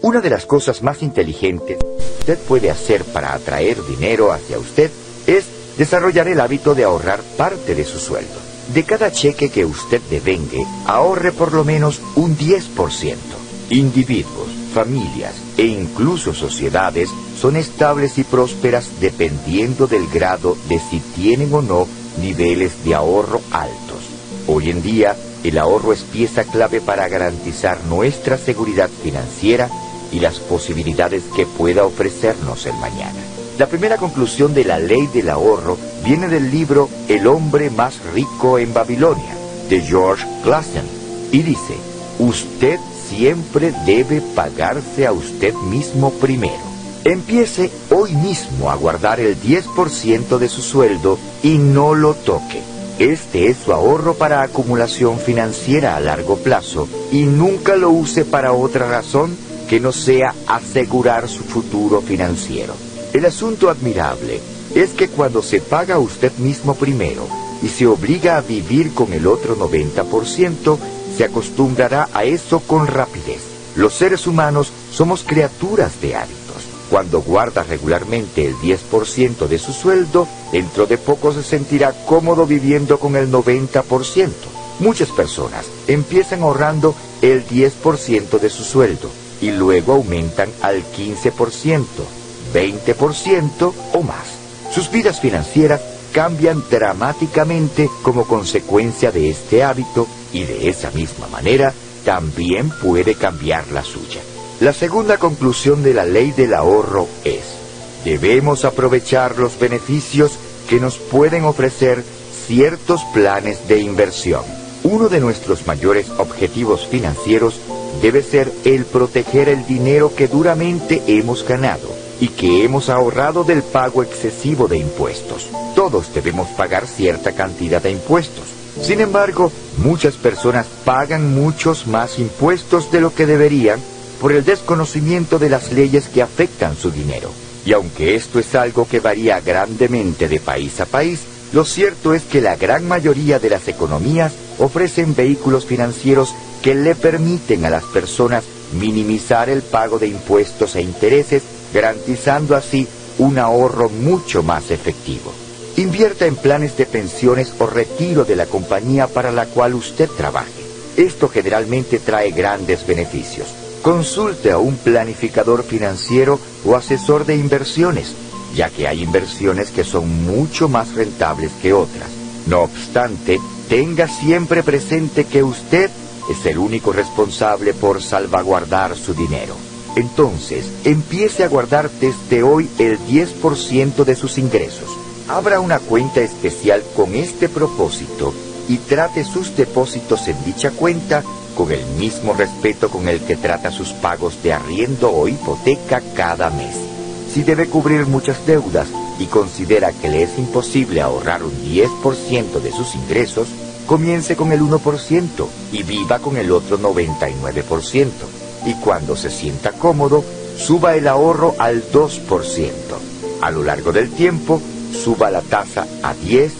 Una de las cosas más inteligentes que usted puede hacer para atraer dinero hacia usted es desarrollar el hábito de ahorrar parte de su sueldo. De cada cheque que usted devengue, ahorre por lo menos un diez por ciento. Individuos, familias e incluso sociedades son estables y prósperas dependiendo del grado de si tienen o no niveles de ahorro altos. Hoy en día, el ahorro es pieza clave para garantizar nuestra seguridad financiera y las posibilidades que pueda ofrecernos el mañana. La primera conclusión de la ley del ahorro viene del libro El hombre más rico en Babilonia, de George Clason, y dice: usted siempre debe pagarse a usted mismo primero. Empiece hoy mismo a guardar el diez por ciento de su sueldo y no lo toque. Este es su ahorro para acumulación financiera a largo plazo, y nunca lo use para otra razón que no sea asegurar su futuro financiero. El asunto admirable es que cuando se paga usted mismo primero y se obliga a vivir con el otro noventa por ciento, se acostumbrará a eso con rapidez. Los seres humanos somos criaturas de hábitos. Cuando guarda regularmente el diez por ciento de su sueldo, dentro de poco se sentirá cómodo viviendo con el noventa por ciento. Muchas personas empiezan ahorrando el diez por ciento de su sueldo y luego aumentan al quince por ciento. veinte por ciento o más. Sus vidas financieras cambian dramáticamente como consecuencia de este hábito, y de esa misma manera también puede cambiar la suya. La segunda conclusión de la ley del ahorro es: debemos aprovechar los beneficios que nos pueden ofrecer ciertos planes de inversión. Uno de nuestros mayores objetivos financieros debe ser el proteger el dinero que duramente hemos ganado y que hemos ahorrado del pago excesivo de impuestos. Todos debemos pagar cierta cantidad de impuestos. Sin embargo, muchas personas pagan muchos más impuestos de lo que deberían por el desconocimiento de las leyes que afectan su dinero. Y aunque esto es algo que varía grandemente de país a país, lo cierto es que la gran mayoría de las economías ofrecen vehículos financieros que le permiten a las personas minimizar el pago de impuestos e intereses, garantizando así un ahorro mucho más efectivo. Invierta en planes de pensiones o retiro de la compañía para la cual usted trabaje. Esto generalmente trae grandes beneficios. Consulte a un planificador financiero o asesor de inversiones, ya que hay inversiones que son mucho más rentables que otras. No obstante, tenga siempre presente que usted es el único responsable por salvaguardar su dinero. Entonces, empiece a guardar desde hoy el diez por ciento de sus ingresos. Abra una cuenta especial con este propósito y trate sus depósitos en dicha cuenta con el mismo respeto con el que trata sus pagos de arriendo o hipoteca cada mes. Si debe cubrir muchas deudas y considera que le es imposible ahorrar un diez por ciento de sus ingresos, comience con el uno por ciento y viva con el otro noventa y nueve por ciento. Y cuando se sienta cómodo, suba el ahorro al dos por ciento. A lo largo del tiempo, suba la tasa a diez,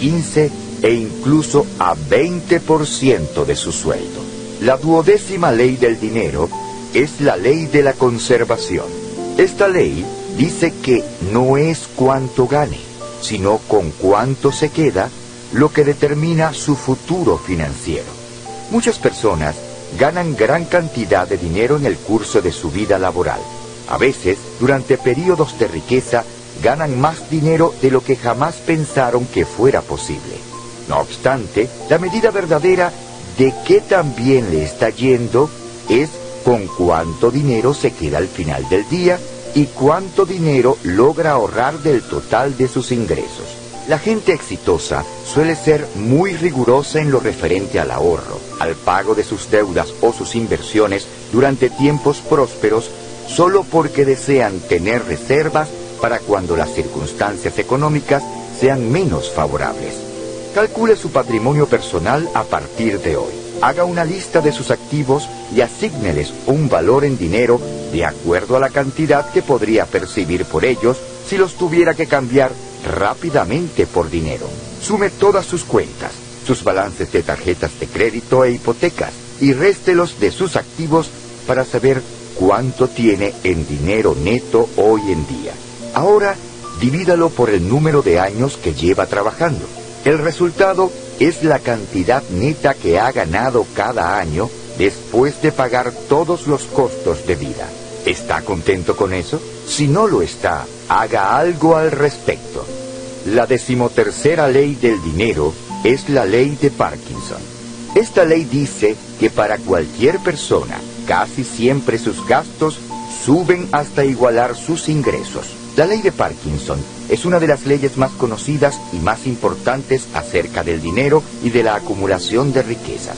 quince e incluso a veinte por ciento de su sueldo. La duodécima ley del dinero es la ley de la conservación. Esta ley dice que no es cuánto gane, sino con cuánto se queda lo que determina su futuro financiero. Muchas personas ganan gran cantidad de dinero en el curso de su vida laboral. A veces, durante periodos de riqueza, ganan más dinero de lo que jamás pensaron que fuera posible. No obstante, la medida verdadera de qué tan bien le está yendo es con cuánto dinero se queda al final del día y cuánto dinero logra ahorrar del total de sus ingresos. La gente exitosa suele ser muy rigurosa en lo referente al ahorro, al pago de sus deudas o sus inversiones durante tiempos prósperos, solo porque desean tener reservas para cuando las circunstancias económicas sean menos favorables. Calcule su patrimonio personal a partir de hoy. Haga una lista de sus activos y asígneles un valor en dinero de acuerdo a la cantidad que podría percibir por ellos si los tuviera que cambiar rápidamente por dinero. Sume todas sus cuentas, sus balances de tarjetas de crédito e hipotecas y réstelos de sus activos para saber cuánto tiene en dinero neto hoy en día. Ahora, divídalo por el número de años que lleva trabajando. El resultado es la cantidad neta que ha ganado cada año después de pagar todos los costos de vida. ¿Está contento con eso? Si no lo está, haga algo al respecto. La decimotercera ley del dinero es la ley de Parkinson. Esta ley dice que para cualquier persona, casi siempre sus gastos suben hasta igualar sus ingresos. La ley de Parkinson es una de las leyes más conocidas y más importantes acerca del dinero y de la acumulación de riquezas.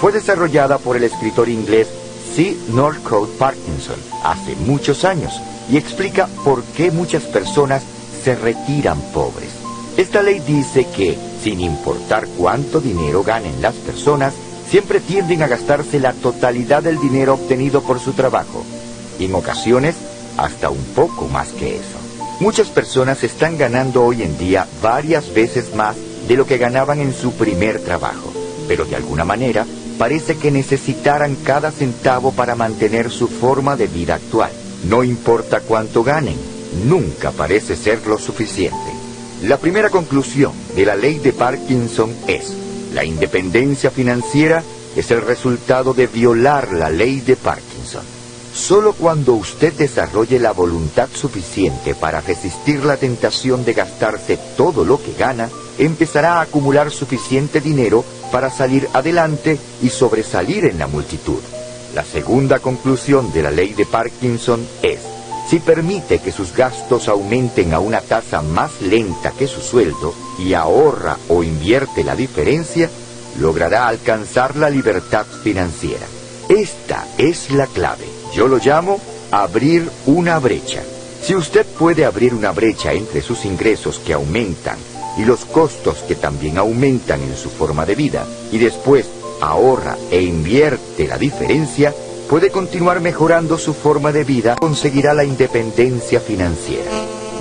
Fue desarrollada por el escritor inglés C. Northcote Parkinson hace muchos años y explica por qué muchas personas se retiran pobres. Esta ley dice que, sin importar cuánto dinero ganen las personas, siempre tienden a gastarse la totalidad del dinero obtenido por su trabajo. En ocasiones, hasta un poco más que eso. Muchas personas están ganando hoy en día varias veces más de lo que ganaban en su primer trabajo, pero de alguna manera parece que necesitaran cada centavo para mantener su forma de vida actual. No importa cuánto ganen, nunca parece ser lo suficiente. La primera conclusión de la ley de Parkinson es: la independencia financiera es el resultado de violar la ley de Parkinson. Solo cuando usted desarrolle la voluntad suficiente para resistir la tentación de gastarse todo lo que gana, empezará a acumular suficiente dinero para salir adelante y sobresalir en la multitud. La segunda conclusión de la ley de Parkinson es: si permite que sus gastos aumenten a una tasa más lenta que su sueldo y ahorra o invierte la diferencia, logrará alcanzar la libertad financiera. Esta es la clave. Yo lo llamo abrir una brecha. Si usted puede abrir una brecha entre sus ingresos que aumentan y los costos que también aumentan en su forma de vida, y después ahorra e invierte la diferencia, puede continuar mejorando su forma de vida, conseguirá la independencia financiera.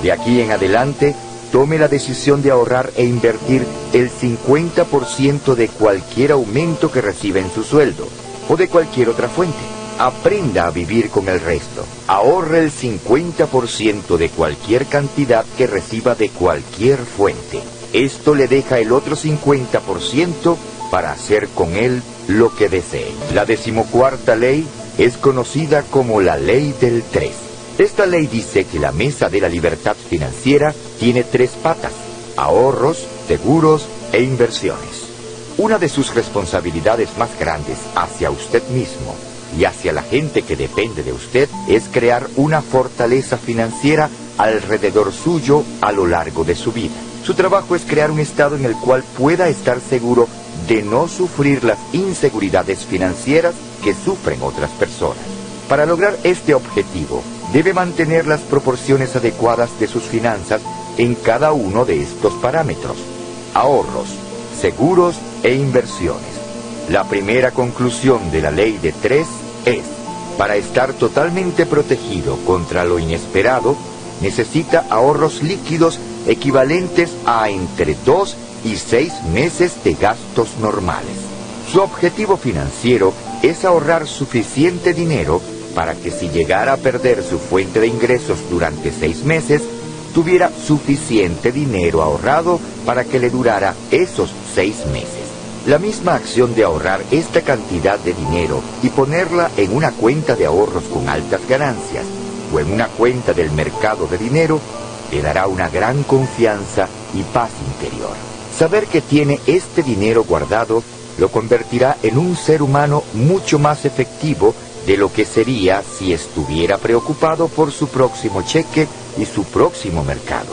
De aquí en adelante, tome la decisión de ahorrar e invertir el cincuenta por ciento de cualquier aumento que reciba en su sueldo o de cualquier otra fuente. Aprenda a vivir con el resto. Ahorre el cincuenta por ciento de cualquier cantidad que reciba de cualquier fuente. Esto le deja el otro cincuenta por ciento para hacer con él lo que desee. La decimocuarta ley es conocida como la ley del tres. Esta ley dice que la mesa de la libertad financiera tiene tres patas: ahorros, seguros e inversiones. Una de sus responsabilidades más grandes hacia usted mismo y hacia la gente que depende de usted es crear una fortaleza financiera alrededor suyo a lo largo de su vida. Su trabajo es crear un estado en el cual pueda estar seguro de no sufrir las inseguridades financieras que sufren otras personas. Para lograr este objetivo, debe mantener las proporciones adecuadas de sus finanzas en cada uno de estos parámetros: ahorros, seguros e inversiones. La primera conclusión de la ley de tres es: para estar totalmente protegido contra lo inesperado, necesita ahorros líquidos equivalentes a entre dos y seis meses de gastos normales. Su objetivo financiero es ahorrar suficiente dinero para que si llegara a perder su fuente de ingresos durante seis meses, tuviera suficiente dinero ahorrado para que le durara esos seis meses. La misma acción de ahorrar esta cantidad de dinero y ponerla en una cuenta de ahorros con altas ganancias o en una cuenta del mercado de dinero le dará una gran confianza y paz interior. Saber que tiene este dinero guardado lo convertirá en un ser humano mucho más efectivo de lo que sería si estuviera preocupado por su próximo cheque y su próximo mercado.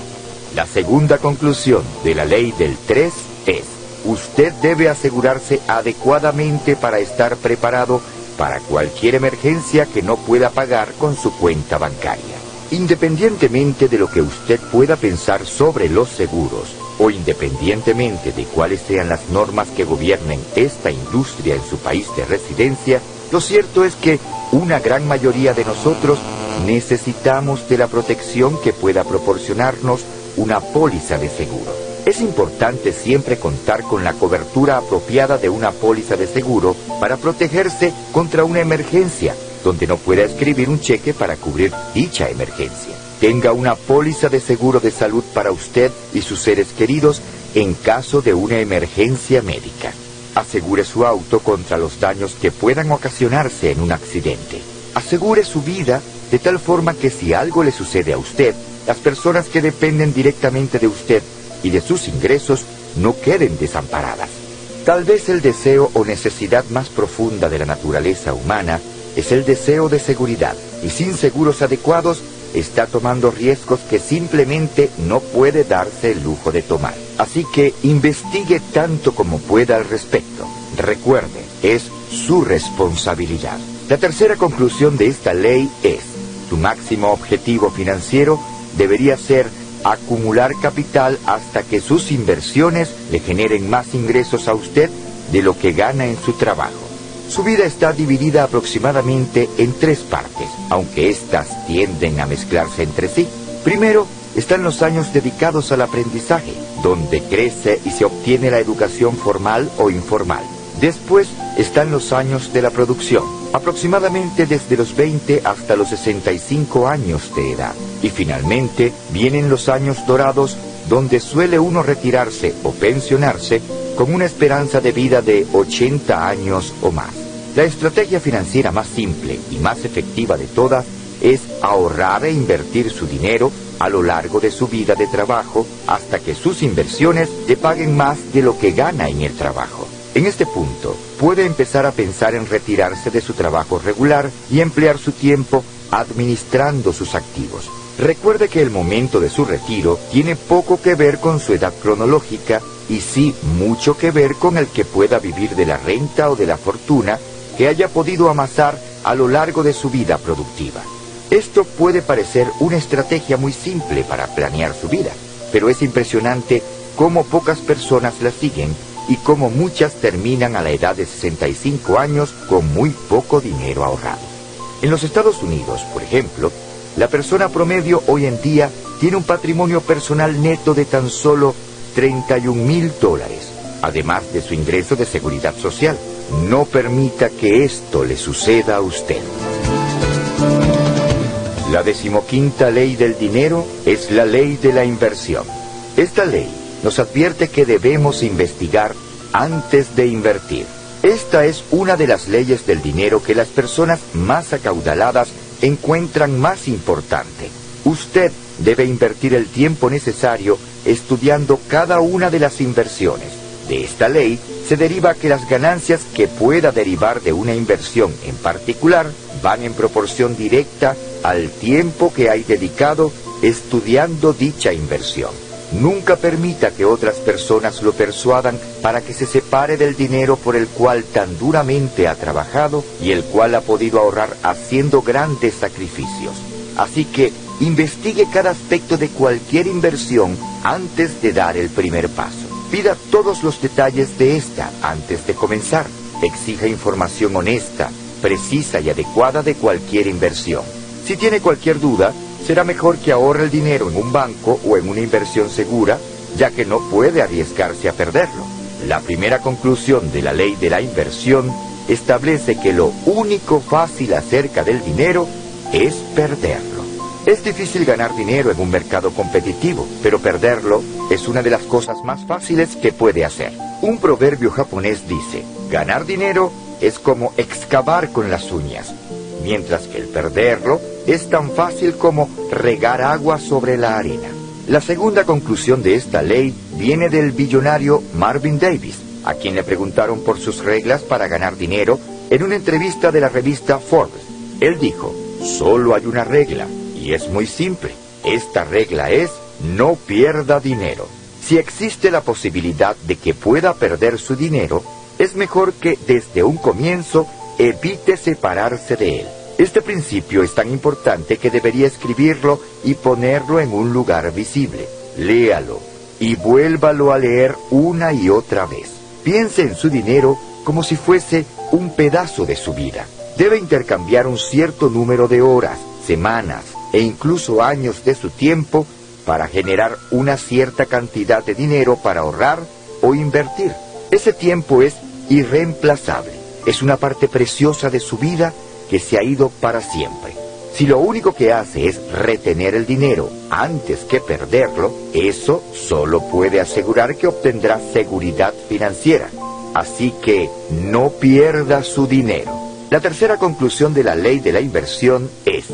La segunda conclusión de la ley del tres es: usted debe asegurarse adecuadamente para estar preparado para cualquier emergencia que no pueda pagar con su cuenta bancaria. Independientemente de lo que usted pueda pensar sobre los seguros, o independientemente de cuáles sean las normas que gobiernen esta industria en su país de residencia, lo cierto es que una gran mayoría de nosotros necesitamos de la protección que pueda proporcionarnos una póliza de seguro. Es importante siempre contar con la cobertura apropiada de una póliza de seguro para protegerse contra una emergencia donde no pueda escribir un cheque para cubrir dicha emergencia. Tenga una póliza de seguro de salud para usted y sus seres queridos en caso de una emergencia médica. Asegure su auto contra los daños que puedan ocasionarse en un accidente. Asegure su vida de tal forma que si algo le sucede a usted, las personas que dependen directamente de usted y de sus ingresos no queden desamparadas. Tal vez el deseo o necesidad más profunda de la naturaleza humana es el deseo de seguridad, y sin seguros adecuados está tomando riesgos que simplemente no puede darse el lujo de tomar. Así que investigue tanto como pueda al respecto. Recuerde, es su responsabilidad. La tercera conclusión de esta ley es: su máximo objetivo financiero debería ser acumular capital hasta que sus inversiones le generen más ingresos a usted de lo que gana en su trabajo. Su vida está dividida aproximadamente en tres partes, aunque éstas tienden a mezclarse entre sí. Primero, están los años dedicados al aprendizaje, donde crece y se obtiene la educación formal o informal. Después están los años de la producción, aproximadamente desde los veinte hasta los sesenta y cinco años de edad. Y finalmente vienen los años dorados, donde suele uno retirarse o pensionarse con una esperanza de vida de ochenta años o más. La estrategia financiera más simple y más efectiva de todas es ahorrar e invertir su dinero a lo largo de su vida de trabajo hasta que sus inversiones le paguen más de lo que gana en el trabajo. En este punto, puede empezar a pensar en retirarse de su trabajo regular y emplear su tiempo administrando sus activos. Recuerde que el momento de su retiro tiene poco que ver con su edad cronológica y sí mucho que ver con el que pueda vivir de la renta o de la fortuna que haya podido amasar a lo largo de su vida productiva. Esto puede parecer una estrategia muy simple para planear su vida, pero es impresionante cómo pocas personas la siguen y cómo muchas terminan a la edad de sesenta y cinco años con muy poco dinero ahorrado. En los Estados Unidos, por ejemplo, la persona promedio hoy en día tiene un patrimonio personal neto de tan solo treinta y un mil dólares, además de su ingreso de seguridad social. No permita que esto le suceda a usted. La decimoquinta ley del dinero es la ley de la inversión. Esta ley nos advierte que debemos investigar antes de invertir. Esta es una de las leyes del dinero que las personas más acaudaladas encuentran más importante. Usted debe invertir el tiempo necesario estudiando cada una de las inversiones. De esta ley se deriva que las ganancias que pueda derivar de una inversión en particular van en proporción directa al tiempo que hay dedicado estudiando dicha inversión. Nunca permita que otras personas lo persuadan para que se separe del dinero por el cual tan duramente ha trabajado y el cual ha podido ahorrar haciendo grandes sacrificios. Así que investigue cada aspecto de cualquier inversión antes de dar el primer paso. Pida todos los detalles de esta antes de comenzar. Exija información honesta, precisa y adecuada de cualquier inversión. Si tiene cualquier duda, será mejor que ahorre el dinero en un banco o en una inversión segura, ya que no puede arriesgarse a perderlo. La primera conclusión de la ley de la inversión establece que lo único fácil acerca del dinero es perderlo. Es difícil ganar dinero en un mercado competitivo, pero perderlo es una de las cosas más fáciles que puede hacer. Un proverbio japonés dice, ganar dinero es como excavar con las uñas, mientras que el perderlo es tan fácil como regar agua sobre la arena. La segunda conclusión de esta ley viene del billonario Marvin Davis, a quien le preguntaron por sus reglas para ganar dinero en una entrevista de la revista Forbes. Él dijo, solo hay una regla, y es muy simple. Esta regla es, no pierda dinero. Si existe la posibilidad de que pueda perder su dinero, es mejor que desde un comienzo evite separarse de él. Este principio es tan importante que debería escribirlo y ponerlo en un lugar visible. Léalo y vuélvalo a leer una y otra vez. Piense en su dinero como si fuese un pedazo de su vida. Debe intercambiar un cierto número de horas, semanas e incluso años de su tiempo para generar una cierta cantidad de dinero para ahorrar o invertir. Ese tiempo es irreemplazable. Es una parte preciosa de su vida que se ha ido para siempre. Si lo único que hace es retener el dinero antes que perderlo, eso solo puede asegurar que obtendrá seguridad financiera. Así que no pierda su dinero. La tercera conclusión de la ley de la inversión es,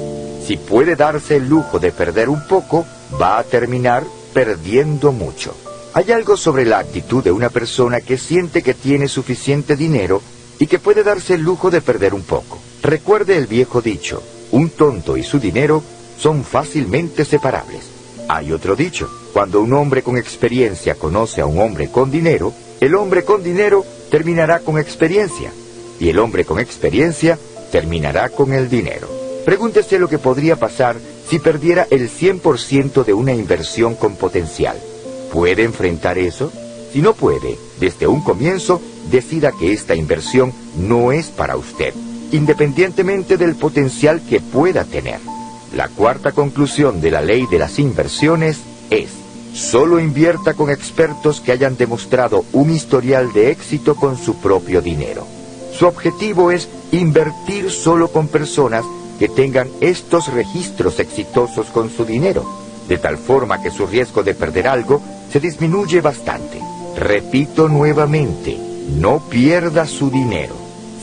si puede darse el lujo de perder un poco, va a terminar perdiendo mucho. Hay algo sobre la actitud de una persona que siente que tiene suficiente dinero y que puede darse el lujo de perder un poco. Recuerde el viejo dicho, un tonto y su dinero son fácilmente separables. Hay otro dicho, cuando un hombre con experiencia conoce a un hombre con dinero, el hombre con dinero terminará con experiencia, y el hombre con experiencia terminará con el dinero. Pregúntese lo que podría pasar si perdiera el cien por ciento de una inversión con potencial. ¿Puede enfrentar eso? Si no puede, desde un comienzo, decida que esta inversión no es para usted, independientemente del potencial que pueda tener. La cuarta conclusión de la ley de las inversiones es, solo invierta con expertos que hayan demostrado un historial de éxito con su propio dinero. Su objetivo es invertir solo con personas que tengan estos registros exitosos con su dinero, de tal forma que su riesgo de perder algo se disminuye bastante. Repito nuevamente, no pierda su dinero.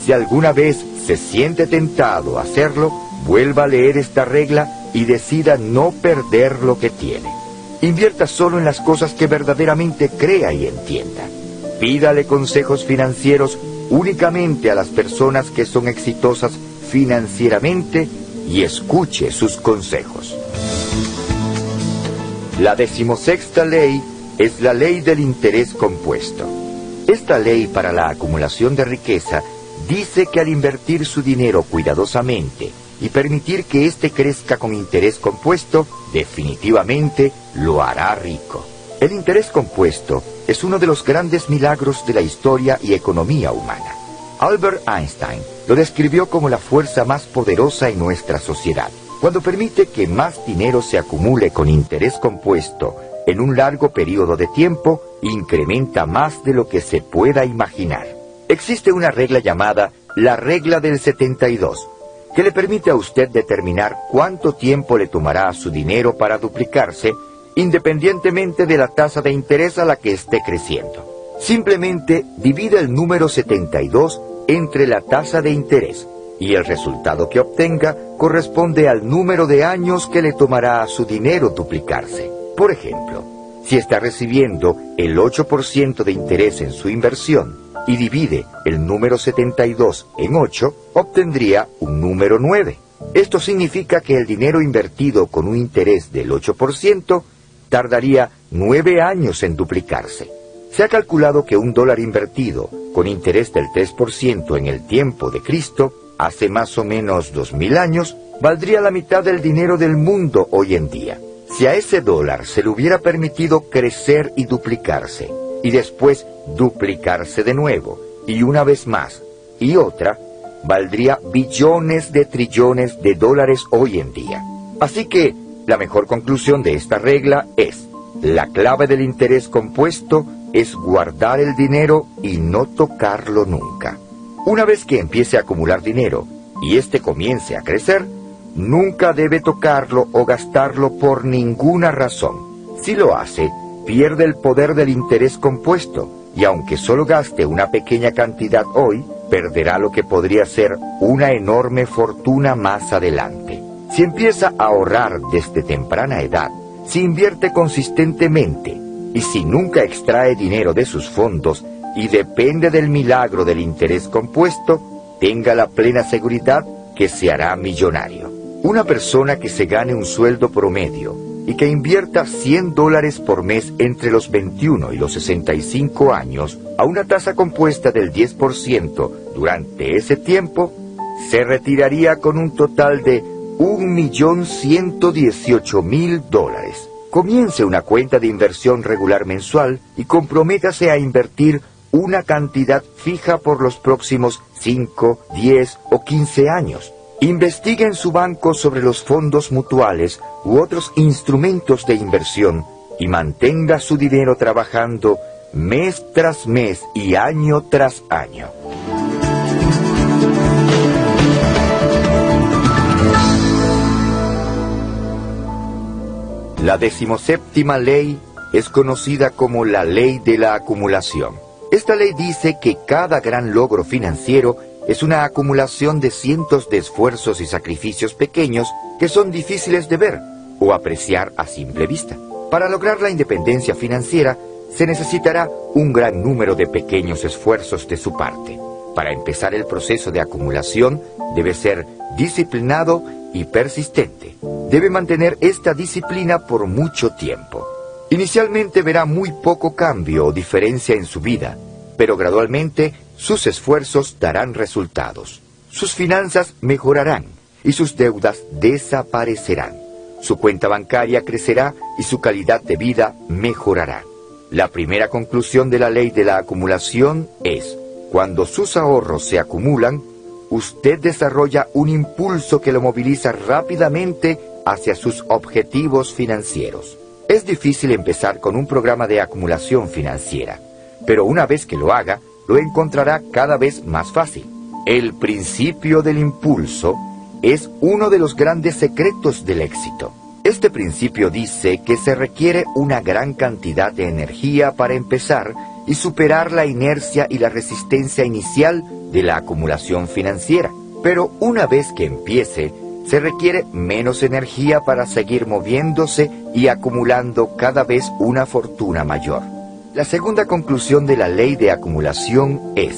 Si alguna vez se siente tentado a hacerlo, vuelva a leer esta regla y decida no perder lo que tiene. Invierta solo en las cosas que verdaderamente crea y entienda. Pídale consejos financieros únicamente a las personas que son exitosas financieramente y escuche sus consejos. La decimosexta ley es la ley del interés compuesto. Esta ley para la acumulación de riqueza dice que al invertir su dinero cuidadosamente y permitir que éste crezca con interés compuesto, definitivamente lo hará rico. El interés compuesto es uno de los grandes milagros de la historia y economía humana. Albert Einstein lo describió como la fuerza más poderosa en nuestra sociedad. Cuando permite que más dinero se acumule con interés compuesto en un largo periodo de tiempo, incrementa más de lo que se pueda imaginar. Existe una regla llamada la regla del setenta y dos, que le permite a usted determinar cuánto tiempo le tomará a su dinero para duplicarse, independientemente de la tasa de interés a la que esté creciendo. Simplemente divida el número setenta y dos entre la tasa de interés, y el resultado que obtenga corresponde al número de años que le tomará a su dinero duplicarse. Por ejemplo, si está recibiendo el ocho por ciento de interés en su inversión y divide el número setenta y dos en ocho, obtendría un número nueve. Esto significa que el dinero invertido con un interés del ocho por ciento tardaría nueve años en duplicarse. Se ha calculado que un dólar invertido con interés del tres por ciento en el tiempo de Cristo, hace más o menos dos mil años, valdría la mitad del dinero del mundo hoy en día. Si a ese dólar se le hubiera permitido crecer y duplicarse, y después duplicarse de nuevo, y una vez más, y otra, valdría billones de trillones de dólares hoy en día. Así que la mejor conclusión de esta regla es, la clave del interés compuesto es guardar el dinero y no tocarlo nunca. Una vez que empiece a acumular dinero y éste comience a crecer, nunca debe tocarlo o gastarlo por ninguna razón. Si lo hace, pierde el poder del interés compuesto y aunque solo gaste una pequeña cantidad hoy, perderá lo que podría ser una enorme fortuna más adelante. Si empieza a ahorrar desde temprana edad, si invierte consistentemente y si nunca extrae dinero de sus fondos y depende del milagro del interés compuesto, tenga la plena seguridad que se hará millonario. Una persona que se gane un sueldo promedio y que invierta cien dólares por mes entre los veintiuno y los sesenta y cinco años, a una tasa compuesta del diez por ciento durante ese tiempo, se retiraría con un total de un millón ciento dieciocho mil dólares. Comience una cuenta de inversión regular mensual y comprométase a invertir una cantidad fija por los próximos cinco, diez o quince años. Investigue en su banco sobre los fondos mutuales u otros instrumentos de inversión y mantenga su dinero trabajando mes tras mes y año tras año. La decimoséptima ley es conocida como la ley de la acumulación. Esta ley dice que cada gran logro financiero es una acumulación de cientos de esfuerzos y sacrificios pequeños que son difíciles de ver o apreciar a simple vista. Para lograr la independencia financiera, se necesitará un gran número de pequeños esfuerzos de su parte. Para empezar el proceso de acumulación, debe ser disciplinado y persistente. Debe mantener esta disciplina por mucho tiempo. Inicialmente verá muy poco cambio o diferencia en su vida, pero gradualmente sus esfuerzos darán resultados. Sus finanzas mejorarán y sus deudas desaparecerán. Su cuenta bancaria crecerá y su calidad de vida mejorará. La primera conclusión de la ley de la acumulación es, cuando sus ahorros se acumulan, usted desarrolla un impulso que lo moviliza rápidamente hacia sus objetivos financieros. Es difícil empezar con un programa de acumulación financiera, pero una vez que lo haga, lo encontrará cada vez más fácil. El principio del impulso es uno de los grandes secretos del éxito. Este principio dice que se requiere una gran cantidad de energía para empezar y superar la inercia y la resistencia inicial de la acumulación financiera. Pero una vez que empiece, se requiere menos energía para seguir moviéndose y acumulando cada vez una fortuna mayor. La segunda conclusión de la ley de acumulación es,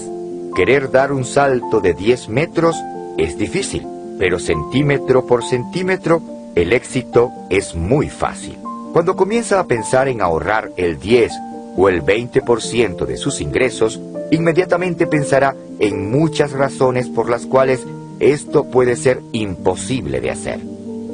querer dar un salto de diez metros es difícil, pero centímetro por centímetro, el éxito es muy fácil. Cuando comienza a pensar en ahorrar el diez o el veinte por ciento de sus ingresos, inmediatamente pensará en muchas razones por las cuales esto puede ser imposible de hacer.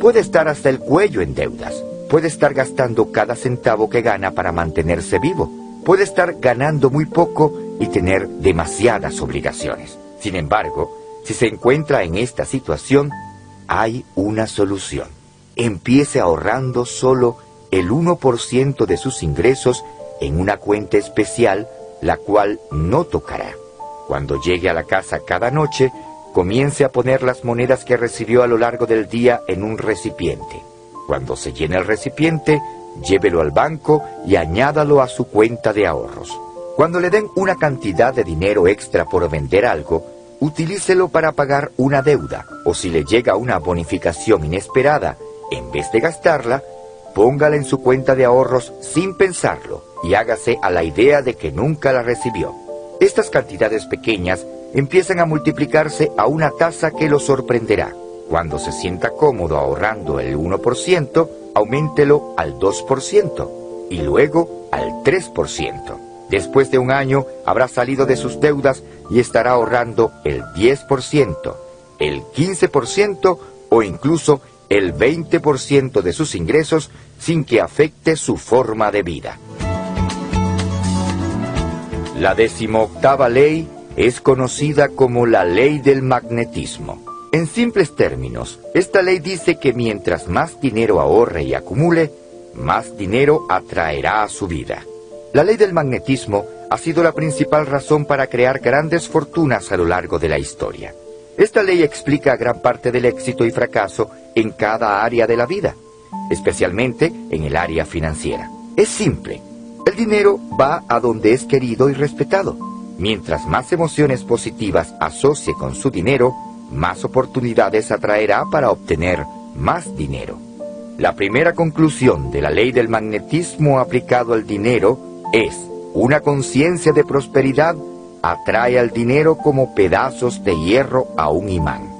Puede estar hasta el cuello en deudas, puede estar gastando cada centavo que gana para mantenerse vivo, puede estar ganando muy poco y tener demasiadas obligaciones. Sin embargo, si se encuentra en esta situación, hay una solución. Empiece ahorrando solo el uno por ciento de sus ingresos en una cuenta especial, la cual no tocará. Cuando llegue a la casa cada noche, comience a poner las monedas que recibió a lo largo del día en un recipiente. Cuando se llene el recipiente, llévelo al banco y añádalo a su cuenta de ahorros. Cuando le den una cantidad de dinero extra por vender algo, utilícelo para pagar una deuda, o si le llega una bonificación inesperada, en vez de gastarla, póngala en su cuenta de ahorros sin pensarlo y hágase a la idea de que nunca la recibió. Estas cantidades pequeñas empiezan a multiplicarse a una tasa que lo sorprenderá. Cuando se sienta cómodo ahorrando el uno por ciento, auméntelo al dos por ciento y luego al tres por ciento. Después de un año habrá salido de sus deudas y estará ahorrando el diez por ciento, el quince por ciento o incluso el veinte por ciento de sus ingresos sin que afecte su forma de vida. La decimoctava ley es conocida como la ley del magnetismo. En simples términos, esta ley dice que mientras más dinero ahorre y acumule, más dinero atraerá a su vida. La ley del magnetismo ha sido la principal razón para crear grandes fortunas a lo largo de la historia. Esta ley explica gran parte del éxito y fracaso en cada área de la vida, especialmente en el área financiera. Es simple. El dinero va a donde es querido y respetado. Mientras más emociones positivas asocie con su dinero, más oportunidades atraerá para obtener más dinero. La primera conclusión de la ley del magnetismo aplicado al dinero es: una conciencia de prosperidad atrae al dinero como pedazos de hierro a un imán.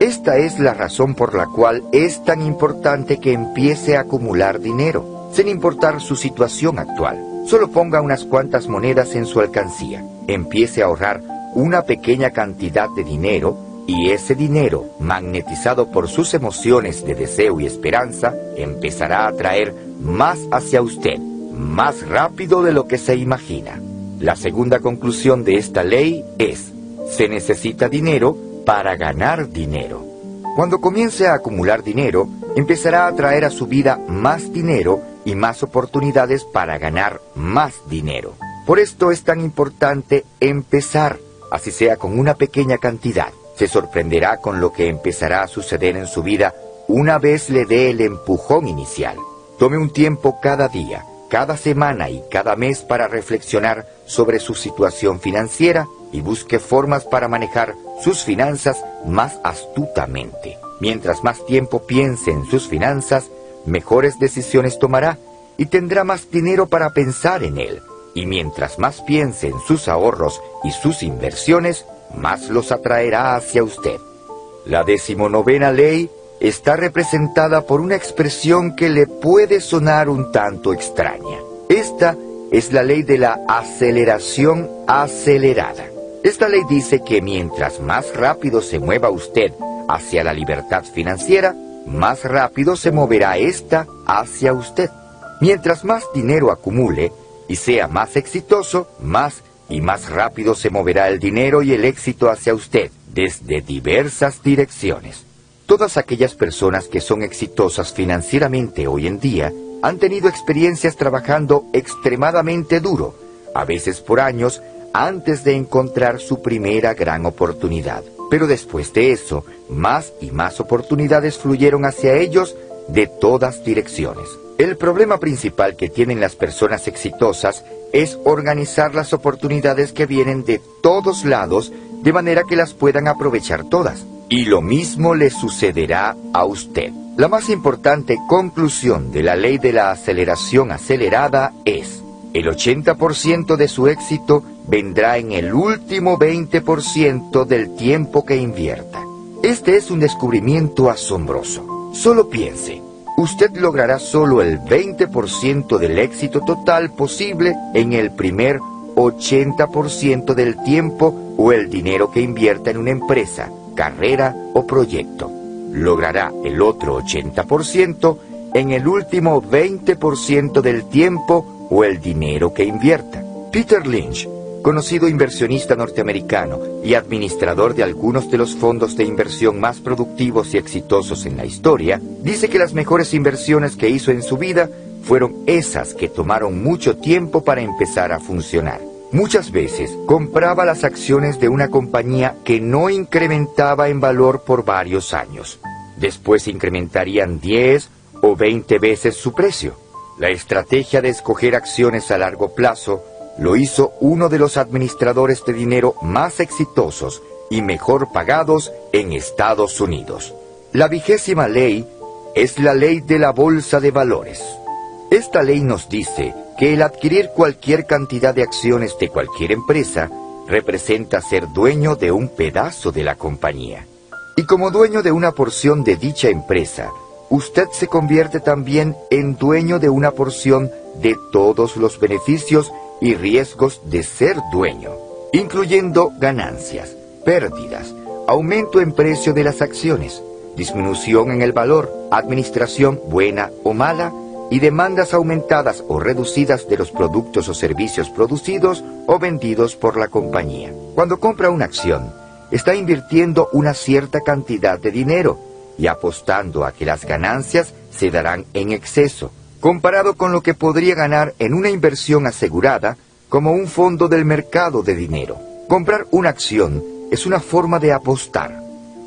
Esta es la razón por la cual es tan importante que empiece a acumular dinero, sin importar su situación actual. Solo ponga unas cuantas monedas en su alcancía. Empiece a ahorrar una pequeña cantidad de dinero y ese dinero, magnetizado por sus emociones de deseo y esperanza, empezará a atraer más hacia usted, más rápido de lo que se imagina. La segunda conclusión de esta ley es: se necesita dinero para ganar dinero. Cuando comience a acumular dinero, empezará a atraer a su vida más dinero y más oportunidades para ganar más dinero. Por esto es tan importante empezar, así sea con una pequeña cantidad. Se sorprenderá con lo que empezará a suceder en su vida una vez le dé el empujón inicial. Tome un tiempo cada día, cada semana y cada mes para reflexionar sobre su situación financiera y busque formas para manejar sus finanzas más astutamente. Mientras más tiempo piense en sus finanzas, mejores decisiones tomará y tendrá más dinero para pensar en él. Y mientras más piense en sus ahorros y sus inversiones, más los atraerá hacia usted. La decimonovena ley está representada por una expresión que le puede sonar un tanto extraña. Esta es la ley de la aceleración acelerada. Esta ley dice que mientras más rápido se mueva usted hacia la libertad financiera, más rápido se moverá esta hacia usted. Mientras más dinero acumule y sea más exitoso, más y más rápido se moverá el dinero y el éxito hacia usted desde diversas direcciones. Todas aquellas personas que son exitosas financieramente hoy en día han tenido experiencias trabajando extremadamente duro, a veces por años, antes de encontrar su primera gran oportunidad. Pero después de eso, más y más oportunidades fluyeron hacia ellos de todas direcciones. El problema principal que tienen las personas exitosas es organizar las oportunidades que vienen de todos lados de manera que las puedan aprovechar todas. Y lo mismo le sucederá a usted. La más importante conclusión de la ley de la aceleración acelerada es: el ochenta por ciento de su éxito vendrá en el último veinte por ciento del tiempo que invierta. Este es un descubrimiento asombroso. Solo piense, usted logrará solo el veinte por ciento del éxito total posible en el primer ochenta por ciento del tiempo o el dinero que invierta en una empresa, carrera o proyecto. Logrará el otro ochenta por ciento en el último veinte por ciento del tiempo o el dinero que invierta. Peter Lynch, conocido inversionista norteamericano y administrador de algunos de los fondos de inversión más productivos y exitosos en la historia, dice que las mejores inversiones que hizo en su vida fueron esas que tomaron mucho tiempo para empezar a funcionar. Muchas veces compraba las acciones de una compañía que no incrementaba en valor por varios años. Después incrementarían diez o veinte veces su precio. La estrategia de escoger acciones a largo plazo lo hizo uno de los administradores de dinero más exitosos y mejor pagados en Estados Unidos. La vigésima ley es la ley de la bolsa de valores. Esta ley nos dice que el adquirir cualquier cantidad de acciones de cualquier empresa representa ser dueño de un pedazo de la compañía. Y como dueño de una porción de dicha empresa, usted se convierte también en dueño de una porción de todos los beneficios y riesgos de ser dueño, incluyendo ganancias, pérdidas, aumento en precio de las acciones, disminución en el valor, administración buena o mala, y demandas aumentadas o reducidas de los productos o servicios producidos o vendidos por la compañía. Cuando compra una acción, está invirtiendo una cierta cantidad de dinero y apostando a que las ganancias se darán en exceso, comparado con lo que podría ganar en una inversión asegurada como un fondo del mercado de dinero. Comprar una acción es una forma de apostar,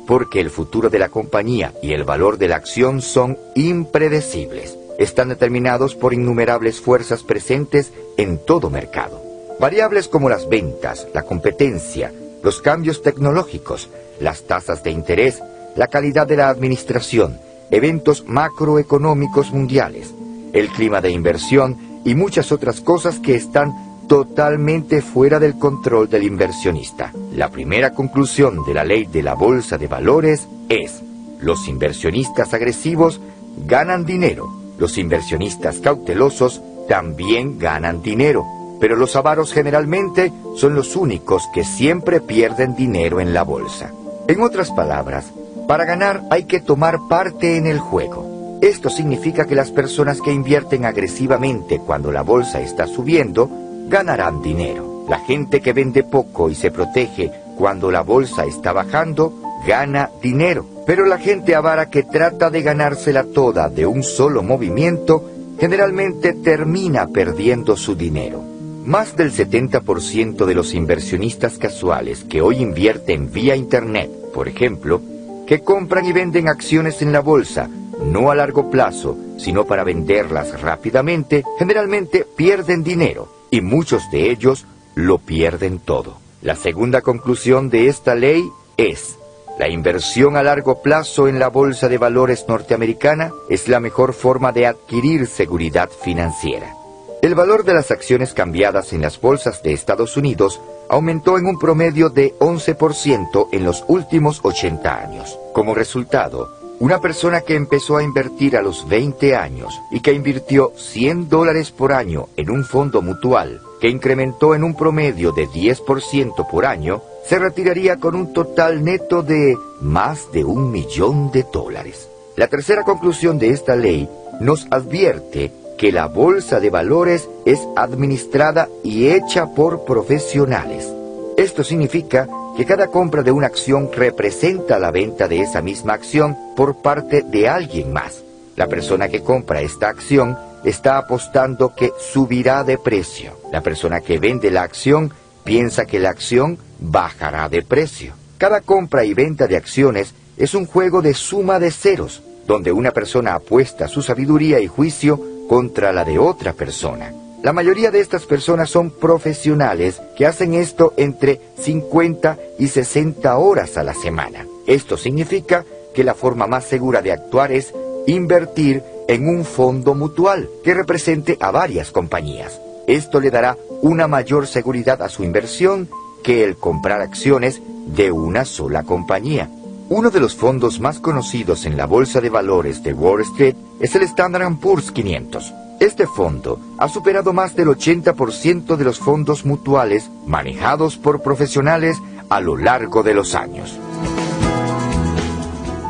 porque el futuro de la compañía y el valor de la acción son impredecibles. Están determinados por innumerables fuerzas presentes en todo mercado. Variables como las ventas, la competencia, los cambios tecnológicos, las tasas de interés, la calidad de la administración, eventos macroeconómicos mundiales, el clima de inversión y muchas otras cosas que están totalmente fuera del control del inversionista. La primera conclusión de la ley de la bolsa de valores es: los inversionistas agresivos ganan dinero, los inversionistas cautelosos también ganan dinero, pero los avaros generalmente son los únicos que siempre pierden dinero en la bolsa. En otras palabras, para ganar hay que tomar parte en el juego. Esto significa que las personas que invierten agresivamente cuando la bolsa está subiendo, ganarán dinero. La gente que vende poco y se protege cuando la bolsa está bajando, gana dinero. Pero la gente avara que trata de ganársela toda de un solo movimiento, generalmente termina perdiendo su dinero. Más del setenta por ciento de los inversionistas casuales que hoy invierten vía Internet, por ejemplo, que compran y venden acciones en la bolsa, no a largo plazo, sino para venderlas rápidamente, generalmente pierden dinero, y muchos de ellos lo pierden todo. La segunda conclusión de esta ley es: la inversión a largo plazo en la bolsa de valores norteamericana es la mejor forma de adquirir seguridad financiera. El valor de las acciones cambiadas en las bolsas de Estados Unidos aumentó en un promedio de once por ciento en los últimos ochenta años. Como resultado, una persona que empezó a invertir a los veinte años y que invirtió cien dólares por año en un fondo mutual que incrementó en un promedio de diez por ciento por año, se retiraría con un total neto de más de un millón de dólares. La tercera conclusión de esta ley nos advierte que la bolsa de valores es administrada y hecha por profesionales. Esto significa que cada compra de una acción representa la venta de esa misma acción por parte de alguien más. La persona que compra esta acción está apostando que subirá de precio. La persona que vende la acción piensa que la acción bajará de precio. Cada compra y venta de acciones es un juego de suma de ceros, donde una persona apuesta su sabiduría y juicio contra la de otra persona. La mayoría de estas personas son profesionales que hacen esto entre cincuenta y sesenta horas a la semana. Esto significa que la forma más segura de actuar es invertir en un fondo mutual que represente a varias compañías. Esto le dará una mayor seguridad a su inversión que el comprar acciones de una sola compañía. Uno de los fondos más conocidos en la bolsa de valores de Wall Street es el Standard and Poor's quinientos. Este fondo ha superado más del ochenta por ciento de los fondos mutuales manejados por profesionales a lo largo de los años.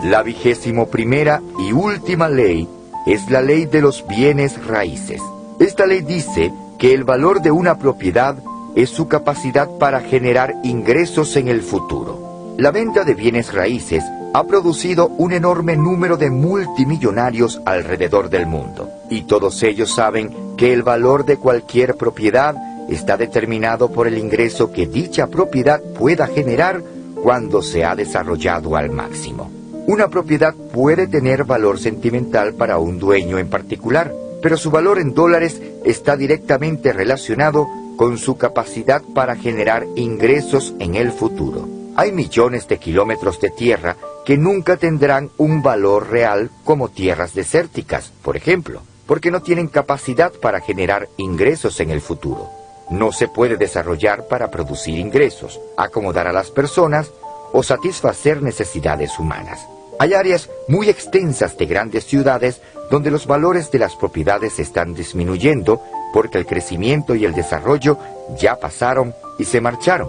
La vigésimo primera y última ley es la ley de los bienes raíces. Esta ley dice que el valor de una propiedad es su capacidad para generar ingresos en el futuro. La venta de bienes raíces ha producido un enorme número de multimillonarios alrededor del mundo, y todos ellos saben que el valor de cualquier propiedad está determinado por el ingreso que dicha propiedad pueda generar cuando se ha desarrollado al máximo. Una propiedad puede tener valor sentimental para un dueño en particular, pero su valor en dólares está directamente relacionado con su capacidad para generar ingresos en el futuro. Hay millones de kilómetros de tierra que nunca tendrán un valor real como tierras desérticas, por ejemplo, porque no tienen capacidad para generar ingresos en el futuro. No se puede desarrollar para producir ingresos, acomodar a las personas o satisfacer necesidades humanas. Hay áreas muy extensas de grandes ciudades donde los valores de las propiedades están disminuyendo porque el crecimiento y el desarrollo ya pasaron y se marcharon,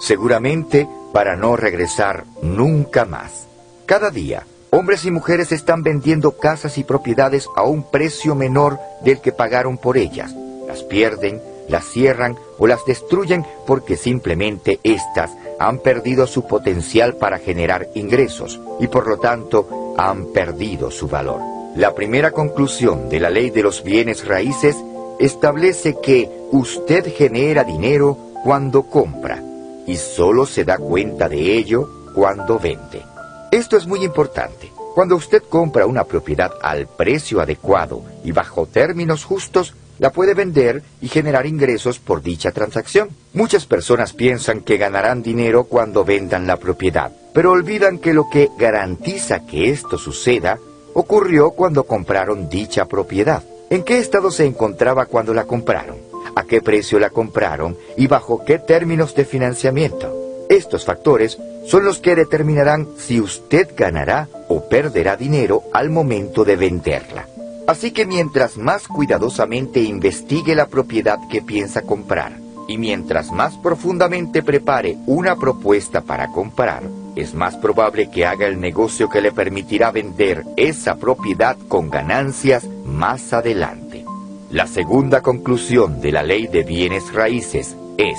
seguramente para no regresar nunca más. Cada día, hombres y mujeres están vendiendo casas y propiedades a un precio menor del que pagaron por ellas. Las pierden, las cierran o las destruyen porque simplemente estas han perdido su potencial para generar ingresos y por lo tanto han perdido su valor. La primera conclusión de la ley de los bienes raíces establece que usted genera dinero cuando compra y solo se da cuenta de ello cuando vende. Esto es muy importante. Cuando usted compra una propiedad al precio adecuado y bajo términos justos, la puede vender y generar ingresos por dicha transacción. Muchas personas piensan que ganarán dinero cuando vendan la propiedad, pero olvidan que lo que garantiza que esto suceda ocurrió cuando compraron dicha propiedad. ¿En qué estado se encontraba cuando la compraron? ¿A qué precio la compraron? ¿Y bajo qué términos de financiamiento? Estos factores son los que determinarán si usted ganará o perderá dinero al momento de venderla. Así que mientras más cuidadosamente investigue la propiedad que piensa comprar y mientras más profundamente prepare una propuesta para comprar, es más probable que haga el negocio que le permitirá vender esa propiedad con ganancias más adelante. La segunda conclusión de la ley de bienes raíces es: